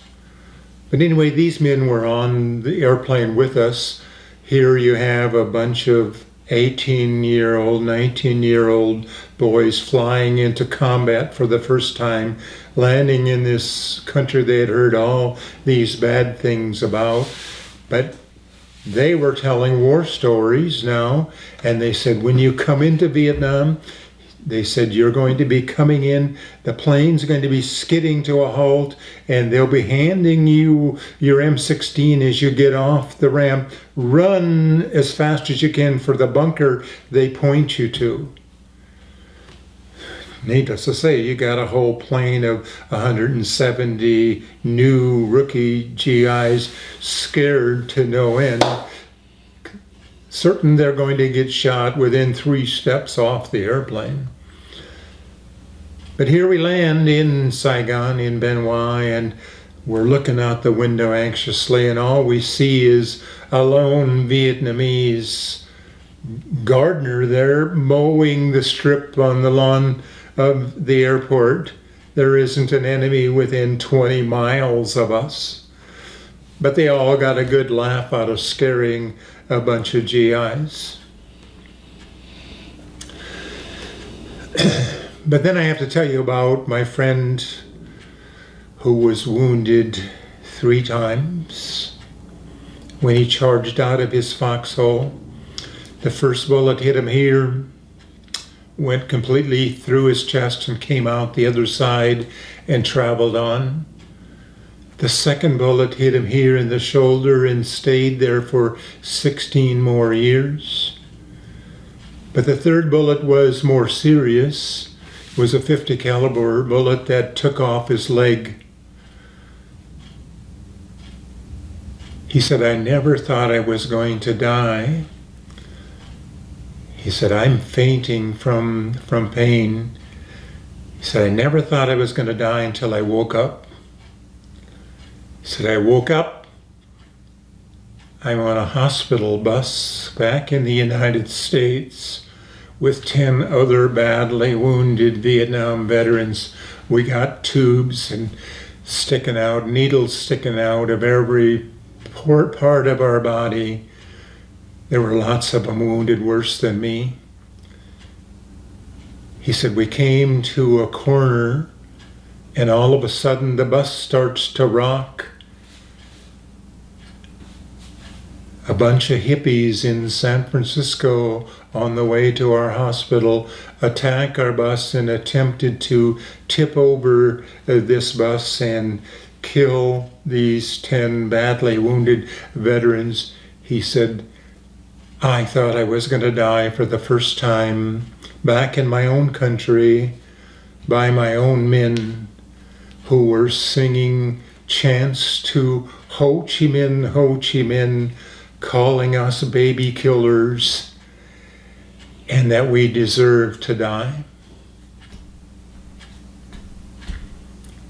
But anyway, these men were on the airplane with us. Here you have a bunch of eighteen-year-old, nineteen-year-old boys flying into combat for the first time, landing in this country they had heard all these bad things about. But they were telling war stories now, and they said, when you come into Vietnam, they said, you're going to be coming in, the plane's going to be skidding to a halt, and they'll be handing you your M sixteen as you get off the ramp. Run as fast as you can for the bunker they point you to. Needless to say, you got a whole plane of one hundred seventy new rookie G Is scared to no end, certain they're going to get shot within three steps off the airplane. But here we land in Saigon, in Ben Hoa, and we're looking out the window anxiously, and all we see is a lone Vietnamese gardener there mowing the strip on the lawn of the airport. There isn't an enemy within twenty miles of us. But they all got a good laugh out of scaring a bunch of G Is. But then I have to tell you about my friend who was wounded three times when he charged out of his foxhole. The first bullet hit him here, went completely through his chest and came out the other side and traveled on. The second bullet hit him here in the shoulder and stayed there for sixteen more years. But the third bullet was more serious. Was a fifty caliber bullet that took off his leg. He said, I never thought I was going to die. He said, I'm fainting from, from pain. He said, I never thought I was going to die until I woke up. He said, I woke up. I'm on a hospital bus back in the United States with ten other badly wounded Vietnam veterans. We got tubes and sticking out, needles sticking out of every part of our body. There were lots of them wounded worse than me. He said, we came to a corner and all of a sudden the bus starts to rock. A bunch of hippies in San Francisco on the way to our hospital attack our bus and attempted to tip over this bus and kill these ten badly wounded veterans. He said, I thought I was going to die for the first time back in my own country by my own men who were singing chants to Ho Chi Minh, Ho Chi Minh, calling us baby killers, and that we deserve to die.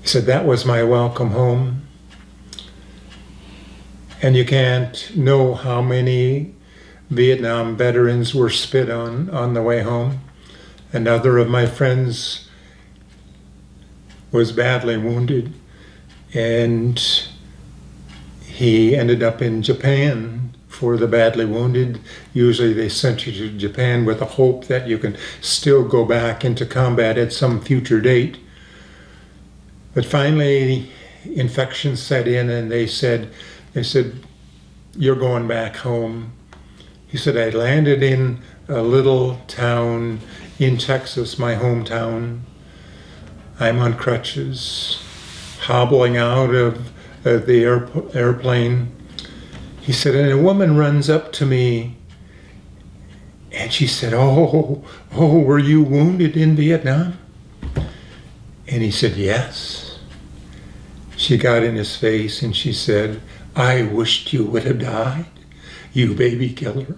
He said, that was my welcome home. And you can't know how many Vietnam veterans were spit on on the way home. Another of my friends was badly wounded, and he ended up in Japan. For the badly wounded, usually they sent you to Japan with the hope that you can still go back into combat at some future date. But finally, infection set in, and they said, they said, you're going back home. He said, I landed in a little town in Texas, my hometown. I'm on crutches, hobbling out of uh, the air airplane. He said, and a woman runs up to me, and she said, oh, oh, were you wounded in Vietnam? And he said, yes. She got in his face, and she said, I wished you would have died, you baby killer.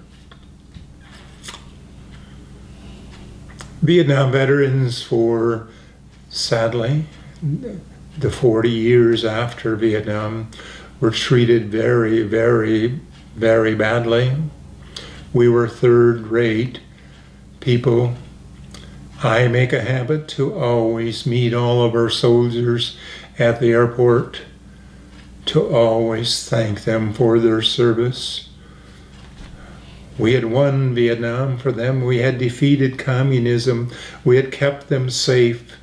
Vietnam veterans for, sadly, the forty years after Vietnam, were treated very, very, very badly. We were third-rate people. I make a habit to always meet all of our soldiers at the airport to always thank them for their service. We had won Vietnam for them. We had defeated communism. We had kept them safe.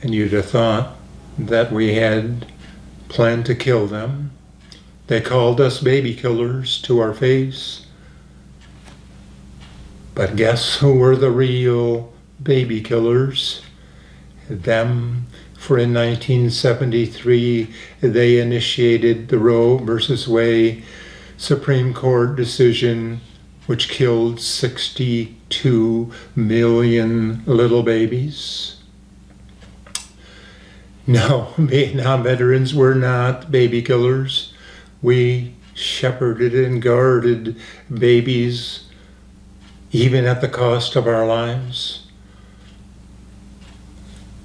And you'd have thought that we had planned to kill them. They called us baby killers to our face. But guess who were the real baby killers? Them. For in nineteen seventy-three, they initiated the Roe versus Wade Supreme Court decision, which killed sixty-two million little babies. No, Vietnam veterans were not baby killers. We shepherded and guarded babies, even at the cost of our lives.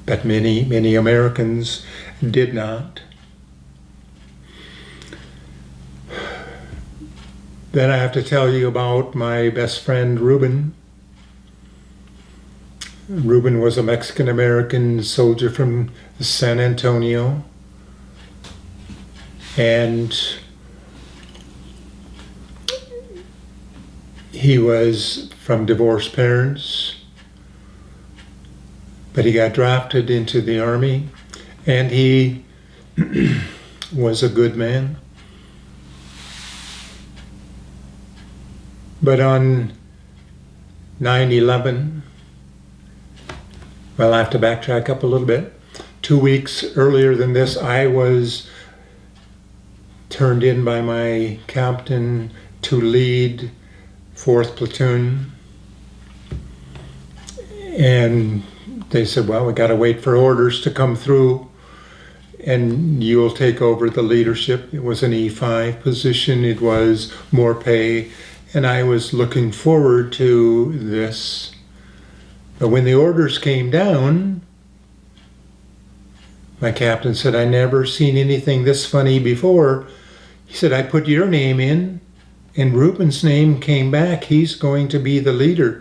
But many, many Americans did not. Then I have to tell you about my best friend, Reuben. Reuben was a Mexican-American soldier from San Antonio. And he was from divorced parents, but he got drafted into the Army, and he was a good man. But on nine eleven, well, I have to backtrack up a little bit. Two weeks earlier than this, I was turned in by my captain to lead fourth Platoon, and they said, well, we got to wait for orders to come through and you'll take over the leadership. It was an E five position. It was more pay. And I was looking forward to this. But when the orders came down, my captain said, I never seen anything this funny before. He said, I put your name in and Reuben's name came back. He's going to be the leader.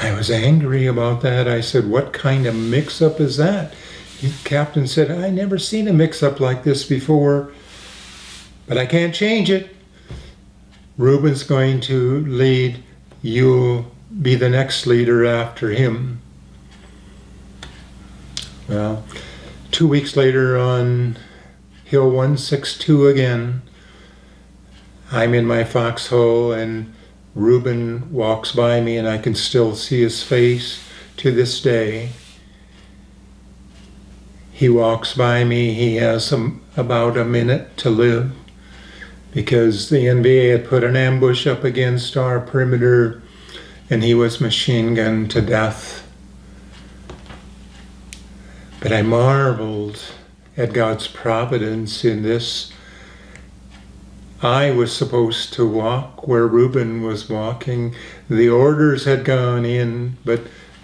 I was angry about that. I said, what kind of mix-up is that? The captain said, I never seen a mix-up like this before, but I can't change it. Reuben's going to lead. You'll be the next leader after him. Well, two weeks later on Hill one sixty-two again, I'm in my foxhole and Reuben walks by me, and I can still see his face to this day. He walks by me. He has some, about a minute to live because the N V A had put an ambush up against our perimeter, and he was machine gunned to death. But I marveled at God's providence in this. I was supposed to walk where Reuben was walking. The orders had gone in, but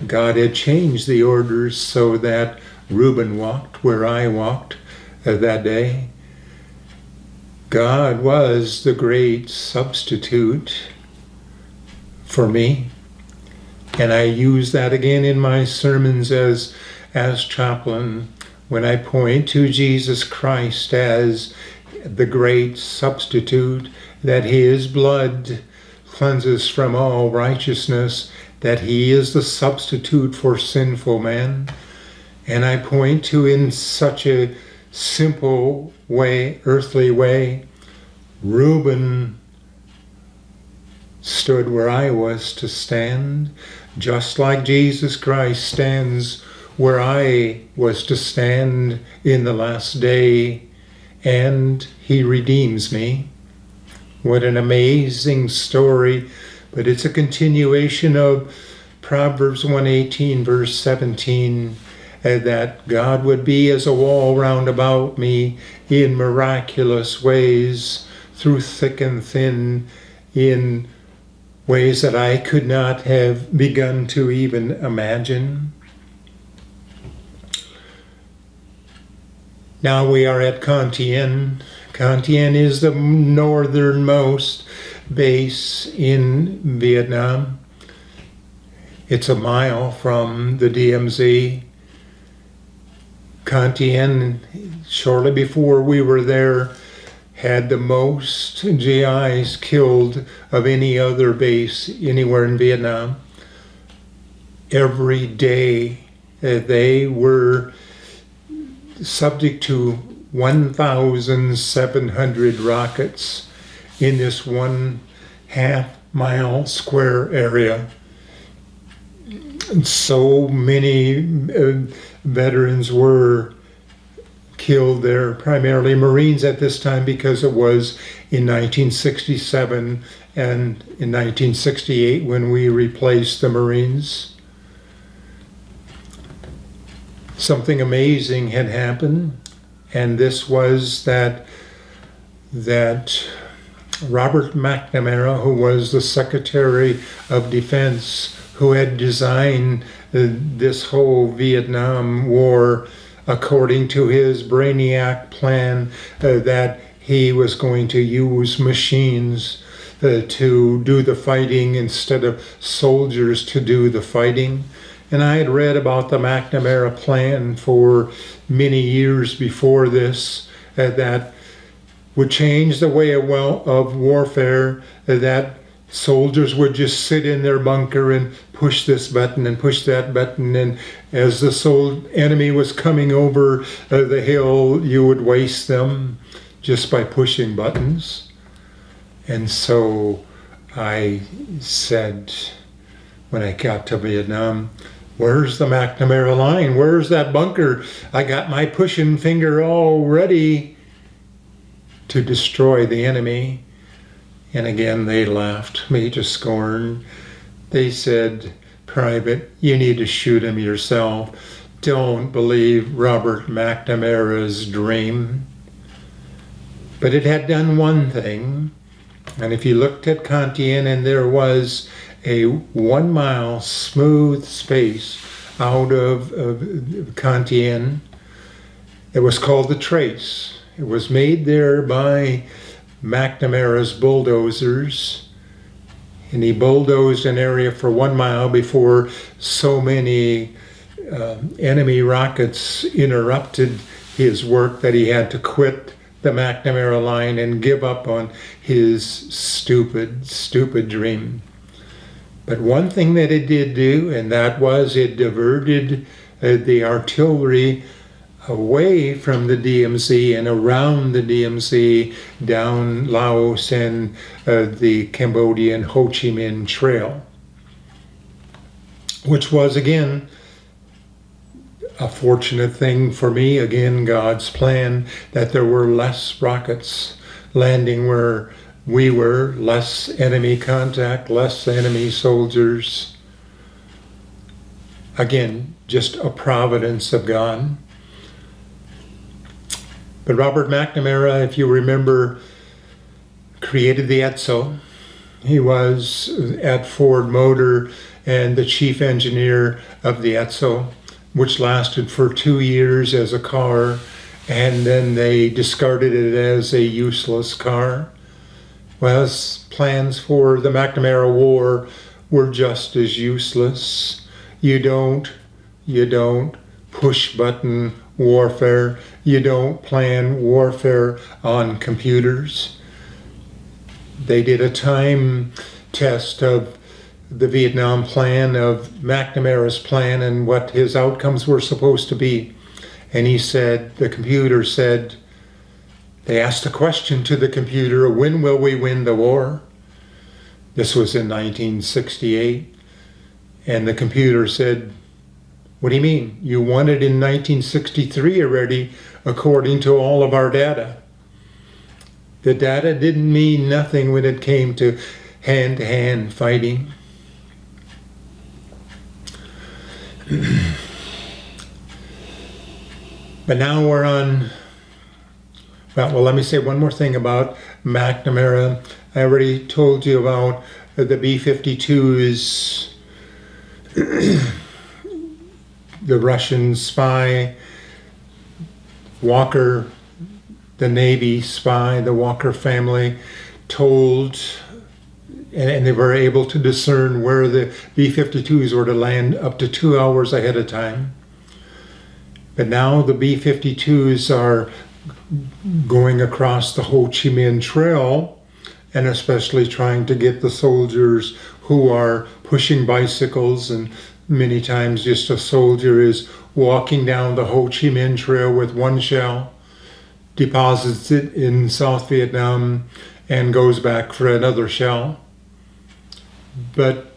God had changed the orders so that Reuben walked where I walked that day. God was the great substitute for me. And I use that again in my sermons as, as chaplain, when I point to Jesus Christ as the great substitute, that his blood cleanses from all righteousness, that he is the substitute for sinful man. And I point to, in such a simple way, earthly way, Reuben stood where I was to stand, just like Jesus Christ stands where I was to stand in the last day. And he redeems me. What an amazing story. But it's a continuation of Proverbs one eighteen, verse seventeen, that God would be as a wall round about me in miraculous ways, through thick and thin, in ways that I could not have begun to even imagine. Now we are at Con Thien. Con Thien is the northernmost base in Vietnam. It's a mile from the D M Z. Con Thien, shortly before we were there, had the most G Is killed of any other base anywhere in Vietnam. Every day uh, they were subject to one thousand seven hundred rockets in this one half mile square area. So many uh, veterans were killed there, primarily Marines at this time, because it was in nineteen sixty-seven and in nineteen sixty-eight when we replaced the Marines. Something amazing had happened, and this was that that Robert McNamara, who was the Secretary of Defense, who had designed this whole Vietnam War according to his brainiac plan, uh, that he was going to use machines uh, to do the fighting instead of soldiers to do the fighting. And I had read about the McNamara plan for many years before this, uh, that would change the way of, well, of warfare, uh, that soldiers would just sit in their bunker and push this button and push that button, and as the sol enemy was coming over uh, the hill, you would waste them just by pushing buttons. And so I said, when I got to Vietnam, where's the McNamara line? Where's that bunker? I got my pushing finger all ready to destroy the enemy. And again, they laughed me to scorn. They said, "Private, you need to shoot him yourself. Don't believe Robert McNamara's dream." But it had done one thing. And if you looked at Con Thien, and there was a one mile smooth space out of, of Con Thien. It was called the Trace. It was made there by McNamara's bulldozers, and he bulldozed an area for one mile before so many uh, enemy rockets interrupted his work that he had to quit the McNamara line and give up on his stupid, stupid dream. But one thing that it did do, and that was it diverted uh, the artillery away from the D M Z and around the D M Z down Laos and uh, the Cambodian Ho Chi Minh Trail, which was again a fortunate thing for me, again God's plan, that there were less rockets landing where we were, less enemy contact, less enemy soldiers. Again, just a providence of God. But Robert McNamara, if you remember, created the E T S O. He was at Ford Motor and the chief engineer of the E T S O, which lasted for two years as a car, and then they discarded it as a useless car. Well, his plans for the McNamara War were just as useless. You don't, you don't push button warfare. You don't plan warfare on computers. They did a time test of the Vietnam plan, of McNamara's plan, and what his outcomes were supposed to be. And he said, the computer said, they asked a question to the computer, when will we win the war? This was in nineteen sixty-eight. And the computer said, what do you mean? You won it in nineteen sixty-three already, according to all of our data. The data didn't mean nothing when it came to hand-to-hand fighting. But now we're on, well, well, let me say one more thing about McNamara. I already told you about the B fifty-twos. The Russian spy, Walker, the Navy spy, the Walker family, told, and, and they were able to discern where the B fifty-twos were to land up to two hours ahead of time. But now the B fifty-twos are going across the Ho Chi Minh Trail, and especially trying to get the soldiers who are pushing bicycles, and many times just a soldier is walking down the Ho Chi Minh Trail with one shell, deposits it in South Vietnam, and goes back for another shell. But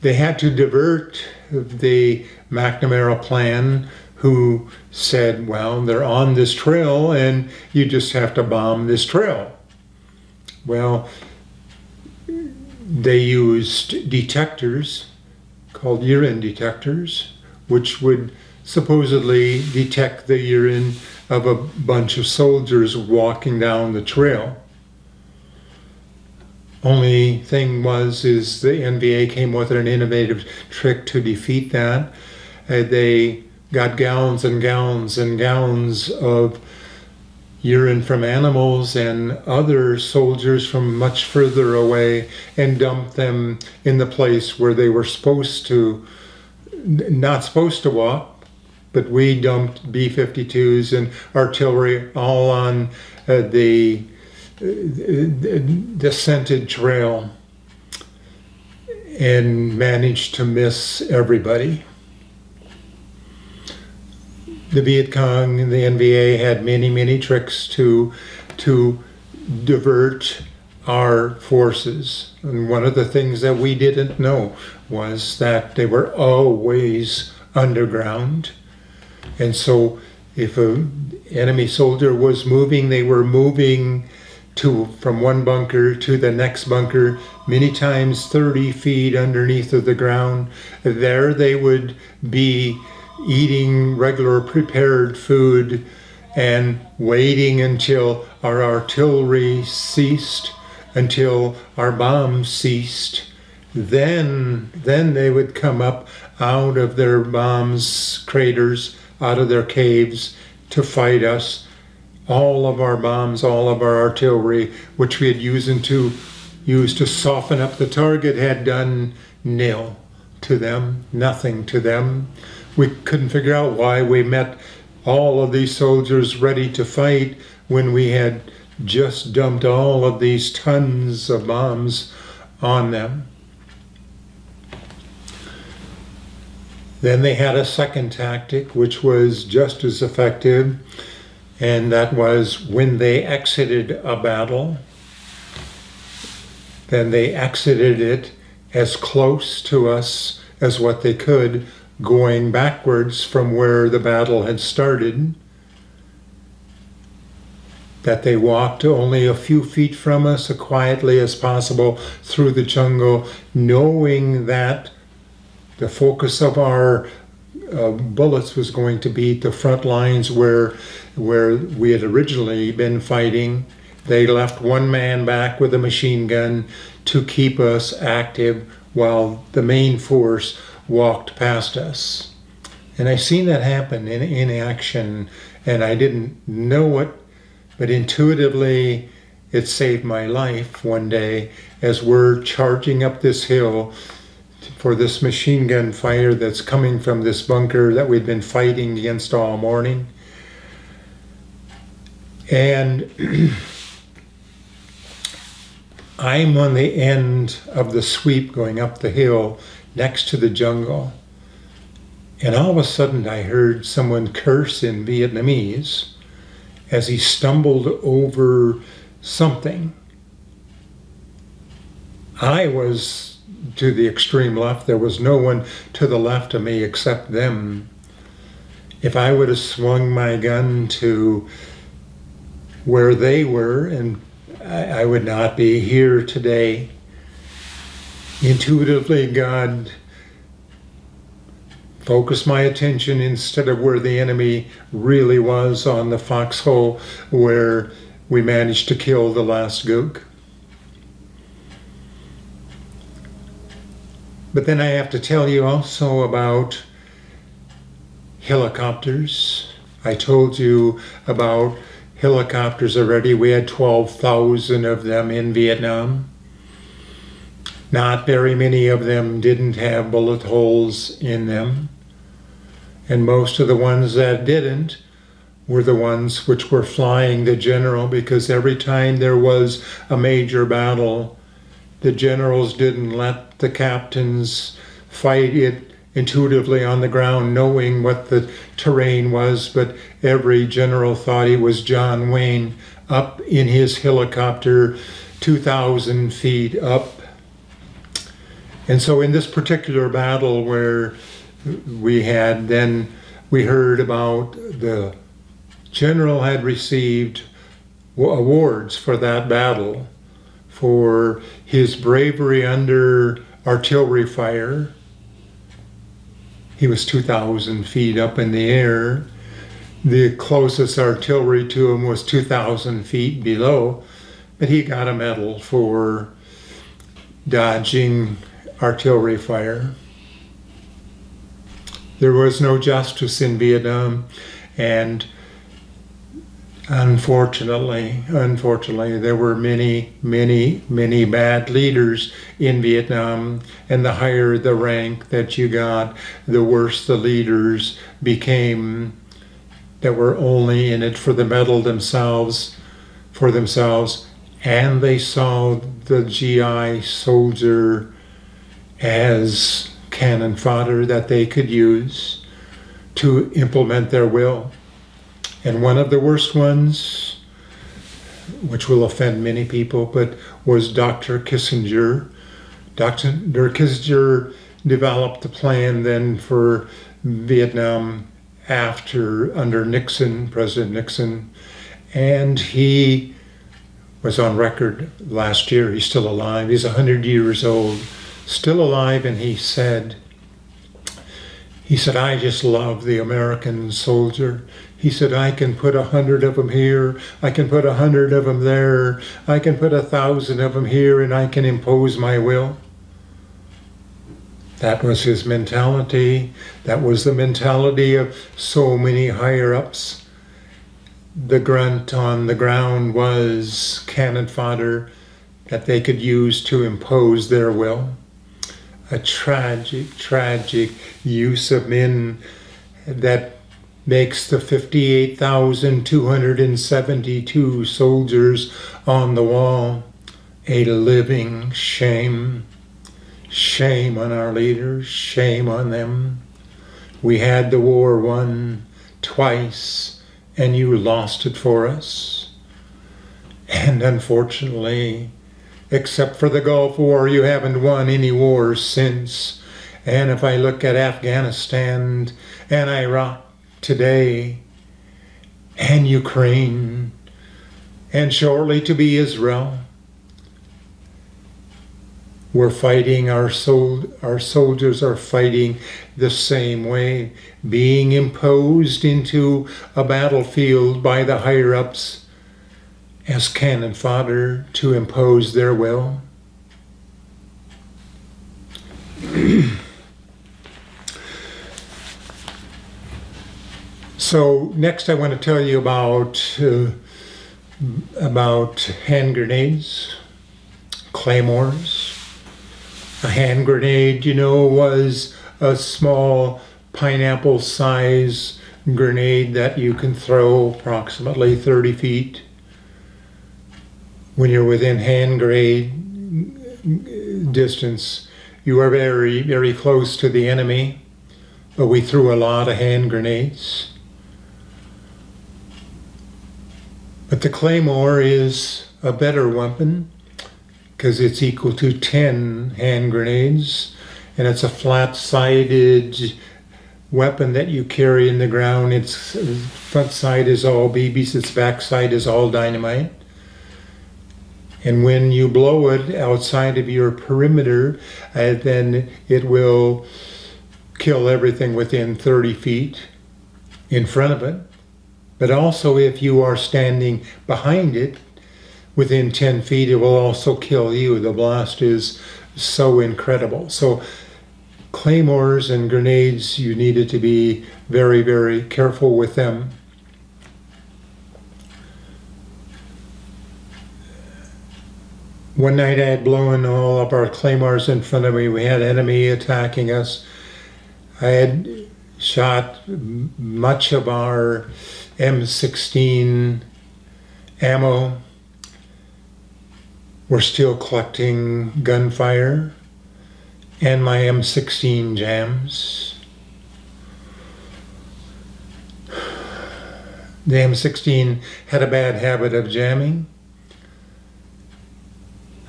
they had to divert the McNamara plan, who said, well, they're on this trail and you just have to bomb this trail. Well, they used detectors called urine detectors, which would supposedly detect the urine of a bunch of soldiers walking down the trail. Only thing was is the N V A came with an innovative trick to defeat that. Uh, they got gallons and gallons and gallons of urine from animals and other soldiers from much further away and dumped them in the place where they were supposed to, not supposed to walk, but we dumped B fifty-twos and artillery all on uh, the the scented trail and managed to miss everybody. The Viet Cong and the N V A had many, many tricks to, to divert our forces. And one of the things that we didn't know was that they were always underground. And so if an enemy soldier was moving, they were moving to, from one bunker to the next bunker, many times thirty feet underneath of the ground. There they would be eating regular prepared food and waiting until our artillery ceased, until our bombs ceased. Then, then they would come up out of their bombs' craters, out of their caves to fight us. All of our bombs, all of our artillery, which we had used to, used to soften up the target, had done nil to them, nothing to them. We couldn't figure out why we met all of these soldiers ready to fight when we had just dumped all of these tons of bombs on them. Then they had a second tactic, which was just as effective. And that was when they exited a battle, then they exited it as close to us as what they could, going backwards from where the battle had started, that they walked only a few feet from us, as quietly as possible through the jungle, knowing that the focus of our Uh, bullets was going to beat the front lines where where we had originally been fighting. They left one man back with a machine gun to keep us active while the main force walked past us. And I've seen that happen in, in action, and I didn't know it, but intuitively it saved my life one day as we're charging up this hill for this machine gun fire that's coming from this bunker that we've been fighting against all morning. And I'm on the end of the sweep going up the hill next to the jungle. And all of a sudden I heard someone curse in Vietnamese as he stumbled over something. I was to the extreme left. There was no one to the left of me except them. If I would have swung my gun to where they were, and I, I would not be here today. Intuitively, God focused my attention instead of where the enemy really was on the foxhole where we managed to kill the last gook. But then I have to tell you also about helicopters. I told you about helicopters already. We had twelve thousand of them in Vietnam. Not very many of them didn't have bullet holes in them. And most of the ones that didn't were the ones which were flying the general, because every time there was a major battle, the generals didn't let the captains fight it intuitively on the ground, knowing what the terrain was, but every general thought he was John Wayne up in his helicopter two thousand feet up. And so in this particular battle where we had then, we heard about the general had received awards for that battle, for his bravery under artillery fire. He was two thousand feet up in the air. The closest artillery to him was two thousand feet below, but he got a medal for dodging artillery fire. There was no justice in Vietnam, and unfortunately, unfortunately, there were many, many, many bad leaders in Vietnam, and the higher the rank that you got, the worse the leaders became that were only in it for the medal themselves, for themselves, and they saw the G I soldier as cannon fodder that they could use to implement their will. And one of the worst ones, which will offend many people, but was Doctor Kissinger. Doctor Kissinger developed the plan then for Vietnam after, under Nixon, President Nixon, and he was on record last year, he's still alive, he's a hundred years old, still alive, and he said, he said, I just love the American soldier. He said, I can put a hundred of them here, I can put a hundred of them there, I can put a thousand of them here, and I can impose my will. That was his mentality. That was the mentality of so many higher-ups. The grunt on the ground was cannon fodder that they could use to impose their will. A tragic, tragic use of men that makes the fifty-eight thousand two hundred seventy-two soldiers on the wall a living shame. Shame on our leaders, shame on them. We had the war won twice, and you lost it for us. And unfortunately, except for the Gulf War, you haven't won any wars since. And if I look at Afghanistan and Iraq today, and Ukraine, and shortly to be Israel, we're fighting, our, sold, our soldiers are fighting the same way, being imposed into a battlefield by the higher-ups as cannon fodder to impose their will. So next I want to tell you about, uh, about hand grenades, claymores. A hand grenade, you know, was a small pineapple size grenade that you can throw approximately thirty feet. When you're within hand grenade distance, you are very, very close to the enemy, but we threw a lot of hand grenades. But the claymore is a better weapon because it's equal to ten hand grenades, and it's a flat-sided weapon that you carry in the ground. Its front side is all B Bs, its back side is all dynamite. And when you blow it outside of your perimeter, uh, then it will kill everything within thirty feet in front of it. But also, if you are standing behind it, within ten feet, it will also kill you. The blast is so incredible. So claymores and grenades, you needed to be very, very careful with them. One night I had blown all of our claymores in front of me. We had enemy attacking us. I had shot much of our M sixteen ammo. We're still collecting gunfire and my M sixteen jams. The M sixteen had a bad habit of jamming.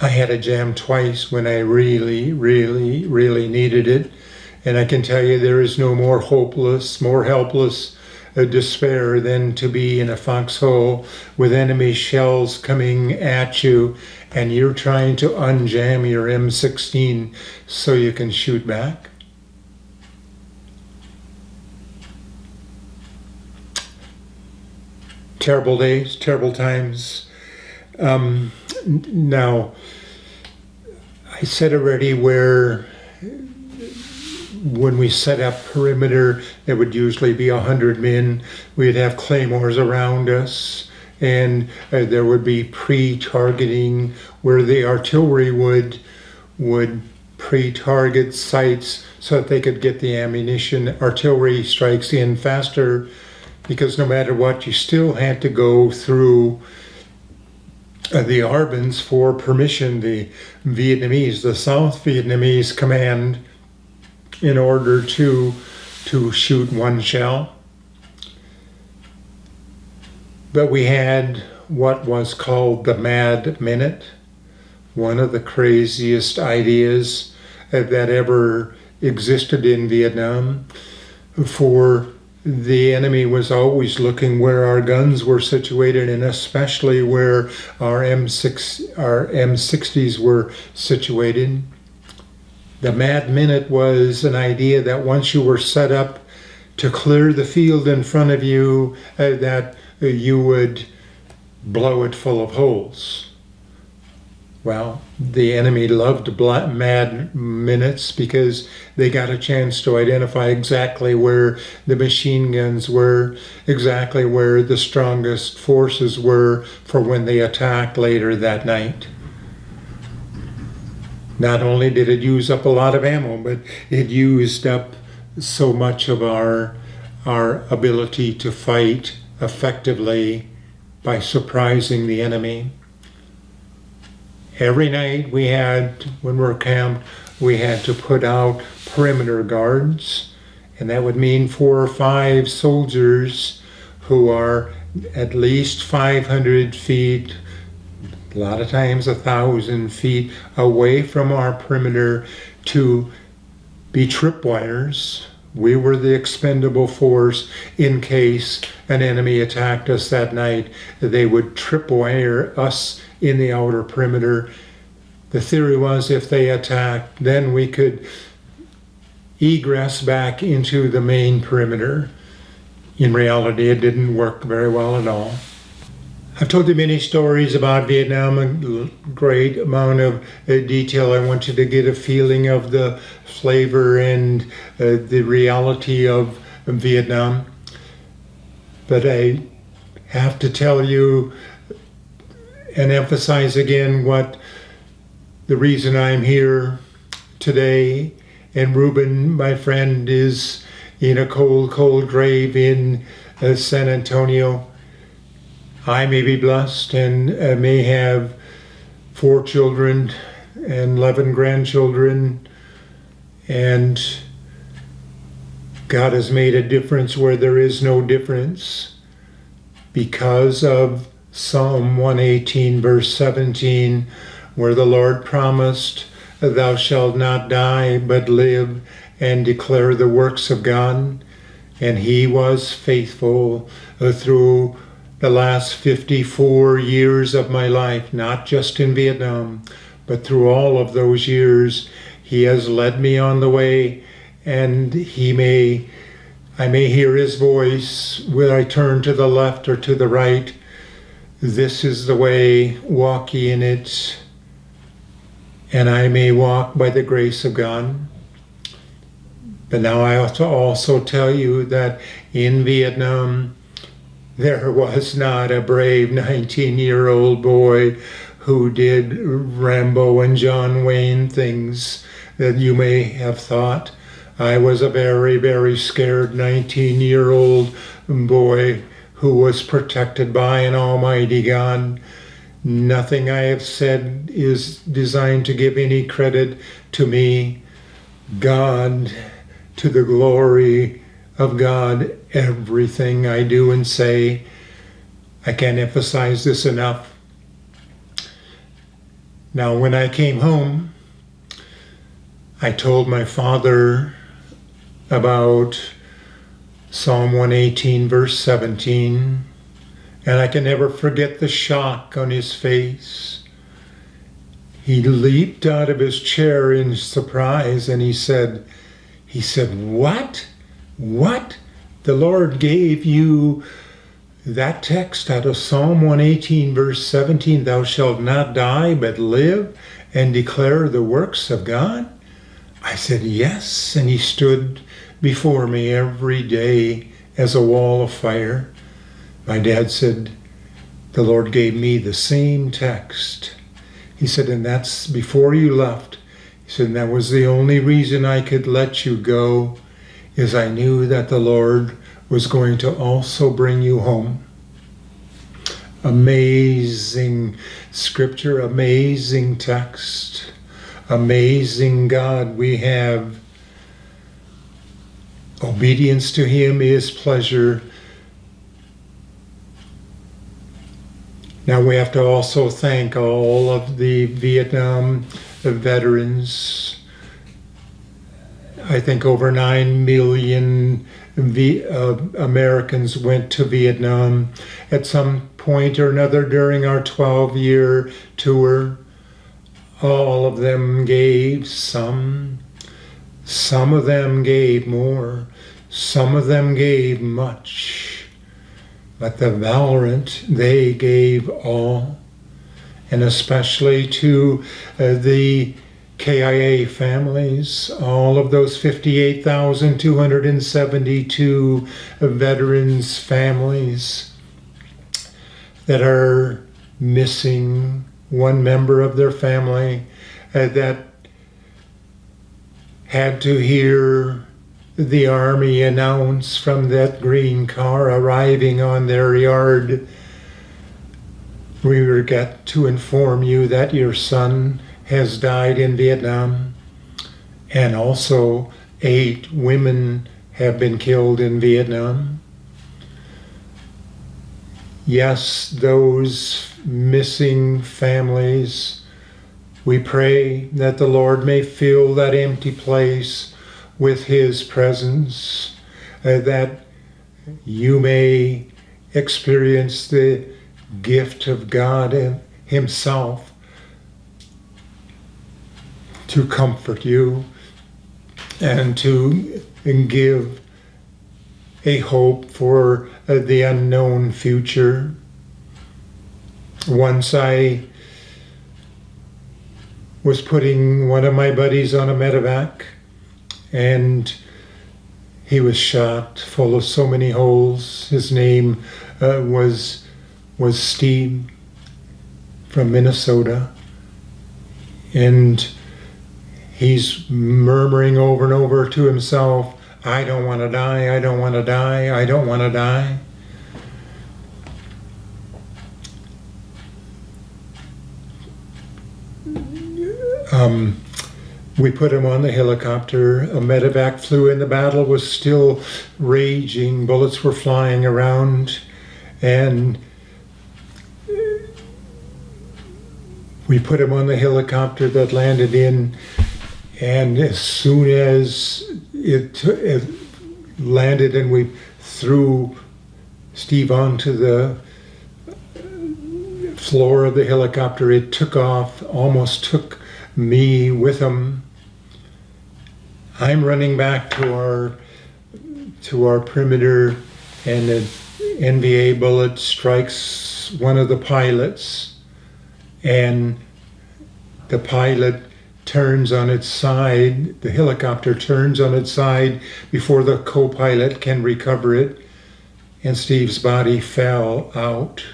I had a jam twice when I really, really, really needed it. And I can tell you there is no more hopeless, more helpless uh, despair than to be in a foxhole with enemy shells coming at you and you're trying to unjam your M sixteen so you can shoot back. Terrible days, terrible times. Um, now, I said already where when we set up perimeter, there would usually be a hundred men. We'd have claymores around us, and uh, there would be pre-targeting where the artillery would would pre-target sites so that they could get the ammunition, artillery strikes in faster, because no matter what, you still had to go through uh, the Harbins for permission, the Vietnamese, the South Vietnamese command, in order to to shoot one shell. But we had what was called the Mad Minute, one of the craziest ideas that ever existed in Vietnam, for the enemy was always looking where our guns were situated, and especially where our M sixties were situated. The Mad Minute was an idea that once you were set up to clear the field in front of you, uh, that uh, you would blow it full of holes. Well, the enemy loved Mad Minutes because they got a chance to identify exactly where the machine guns were, exactly where the strongest forces were for when they attacked later that night. Not only did it use up a lot of ammo, but it used up so much of our, our ability to fight effectively by surprising the enemy. Every night we had, when we were camped, we had to put out perimeter guards, and that would mean four or five soldiers who are at least five hundred feet, a lot of times a thousand feet away from our perimeter, to be tripwires. We were the expendable force in case an enemy attacked us that night. They would tripwire us in the outer perimeter. The theory was if they attacked, then we could egress back into the main perimeter. In reality, it didn't work very well at all. I've told you many stories about Vietnam, a great amount of detail. I want you to get a feeling of the flavor and uh, the reality of Vietnam. But I have to tell you and emphasize again what the reason I'm here today. And Reuben, my friend, is in a cold, cold grave in uh, San Antonio. I may be blessed and uh, may have four children and eleven grandchildren, and God has made a difference where there is no difference because of Psalm one eighteen verse seventeen, where the Lord promised, "Thou shalt not die but live and declare the works of God," and he was faithful uh, through the last fifty-four years of my life, not just in Vietnam, but through all of those years. He has led me on the way, and he may, I may hear his voice when I turn to the left or to the right. "This is the way, walk ye in it," and I may walk by the grace of God. But now I ought to also tell you that in Vietnam, there was not a brave nineteen-year-old boy who did Rambo and John Wayne things that you may have thought. I was a very, very scared nineteen-year-old boy who was protected by an almighty God. Nothing I have said is designed to give any credit to me. God, to the glory of God, everything I do and say, I can't emphasize this enough. Now, when I came home, I told my father about Psalm one eighteen, verse seventeen, and I can never forget the shock on his face. He leaped out of his chair in surprise, and he said, he said, what? What? The Lord gave you that text out of Psalm one eighteen, verse seventeen, thou shalt not die, but live and declare the works of God? I said, yes, and he stood before me every day as a wall of fire. My dad said, the Lord gave me the same text. He said, and that's before you left. He said, and that was the only reason I could let you go, is I knew that the Lord was going to also bring you home. Amazing scripture, amazing text, amazing God we have. Obedience to Him is pleasure. Now we have to also thank all of the Vietnam veterans. I think over nine million v uh, Americans went to Vietnam at some point or another during our twelve-year tour. All of them gave some. Some of them gave more. Some of them gave much. But the valiant, they gave all. And especially to uh, the K I A families, all of those fifty-eight thousand two hundred seventy-two veterans' families that are missing one member of their family, uh, that had to hear the Army announce from that green car arriving on their yard, we regret to inform you that your son has died in Vietnam, and also eight women have been killed in Vietnam. Yes, those missing families, we pray that the Lord may fill that empty place with His presence, uh, that you may experience the gift of God Himself to comfort you and to give a hope for the unknown future. Once I was putting one of my buddies on a medevac, and he was shot full of so many holes. His name uh, was, was Steve from Minnesota. And he's murmuring over and over to himself, I don't want to die, I don't want to die, I don't want to die. Um, we put him on the helicopter, a medevac flew in, the battle was still raging, bullets were flying around, and we put him on the helicopter that landed in. And as soon as it, it landed and we threw Steve onto the floor of the helicopter, it took off, almost took me with him. I'm running back to our, to our perimeter, and an N V A bullet strikes one of the pilots, and the pilot turns on its side, the helicopter turns on its side before the co-pilot can recover it, and Steve's body fell out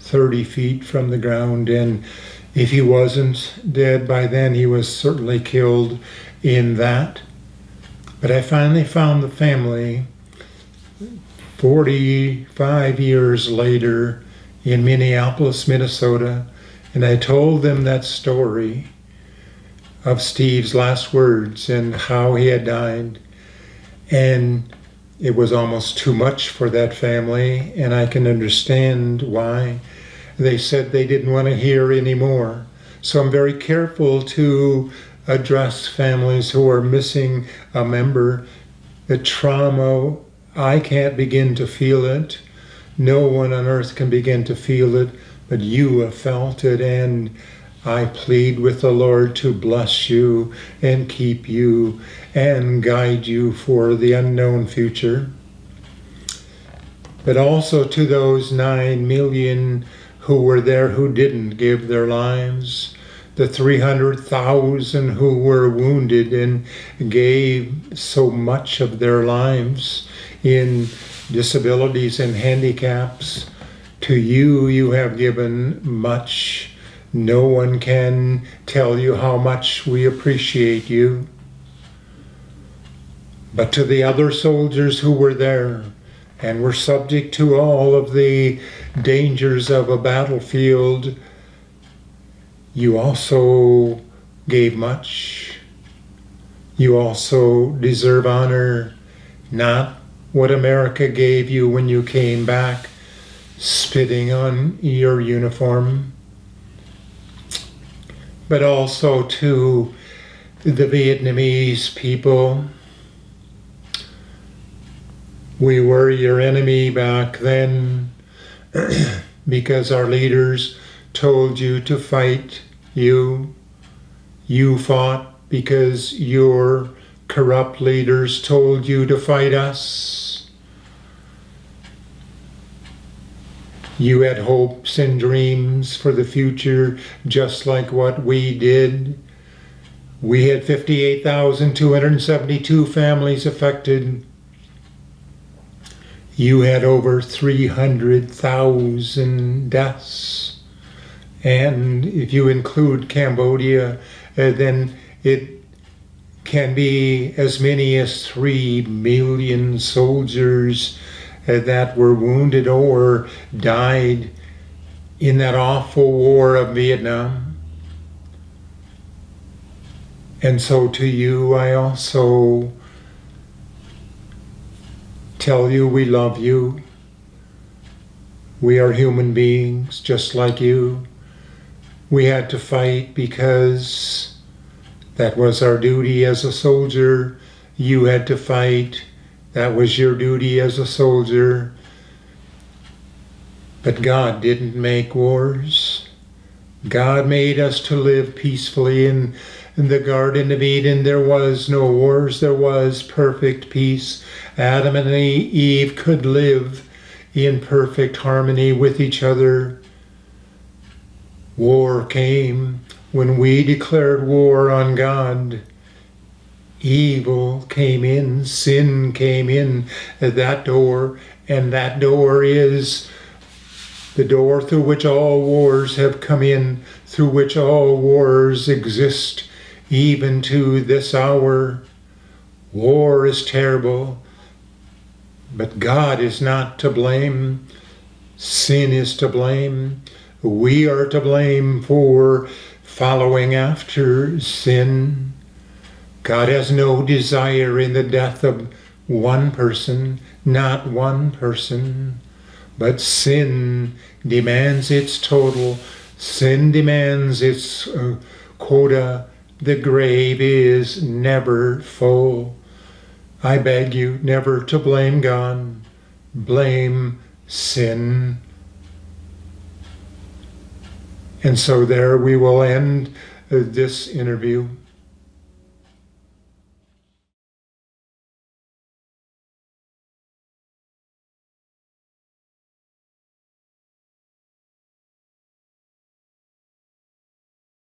thirty feet from the ground, and if he wasn't dead by then, he was certainly killed in that. But I finally found the family forty-five years later in Minneapolis, Minnesota, and I told them that story of Steve's last words and how he had died. And it was almost too much for that family, and I can understand why. They said they didn't want to hear anymore. So I'm very careful to address families who are missing a member. The trauma, I can't begin to feel it. No one on earth can begin to feel it, but you have felt it, and I plead with the Lord to bless you and keep you and guide you for the unknown future. But also to those nine million who were there who didn't give their lives, the three hundred thousand who were wounded and gave so much of their lives in disabilities and handicaps, to you, you have given much. No one can tell you how much we appreciate you. But to the other soldiers who were there and were subject to all of the dangers of a battlefield, you also gave much. You also deserve honor, not what America gave you when you came back, spitting on your uniform. But also to the Vietnamese people. We were your enemy back then because our leaders told you to fight you. You fought because your corrupt leaders told you to fight us. You had hopes and dreams for the future, just like what we did. We had fifty-eight thousand two hundred seventy-two families affected. You had over three hundred thousand deaths. And if you include Cambodia, uh, then it can be as many as three million soldiers that were wounded or died in that awful war of Vietnam. And so to you, I also tell you we love you. We are human beings just like you. We had to fight because that was our duty as a soldier. You had to fight. That was your duty as a soldier. But God didn't make wars. God made us to live peacefully. In, in the Garden of Eden, there was no wars. There was perfect peace. Adam and Eve could live in perfect harmony with each other. War came when we declared war on God. Evil came in, sin came in at that door, and that door is the door through which all wars have come in, through which all wars exist, even to this hour. War is terrible, but God is not to blame. Sin is to blame. We are to blame for following after sin. God has no desire in the death of one person, not one person, but sin demands its total. Sin demands its uh, quota. The grave is never full. I beg you never to blame God. Blame sin. And so there we will end uh, this interview.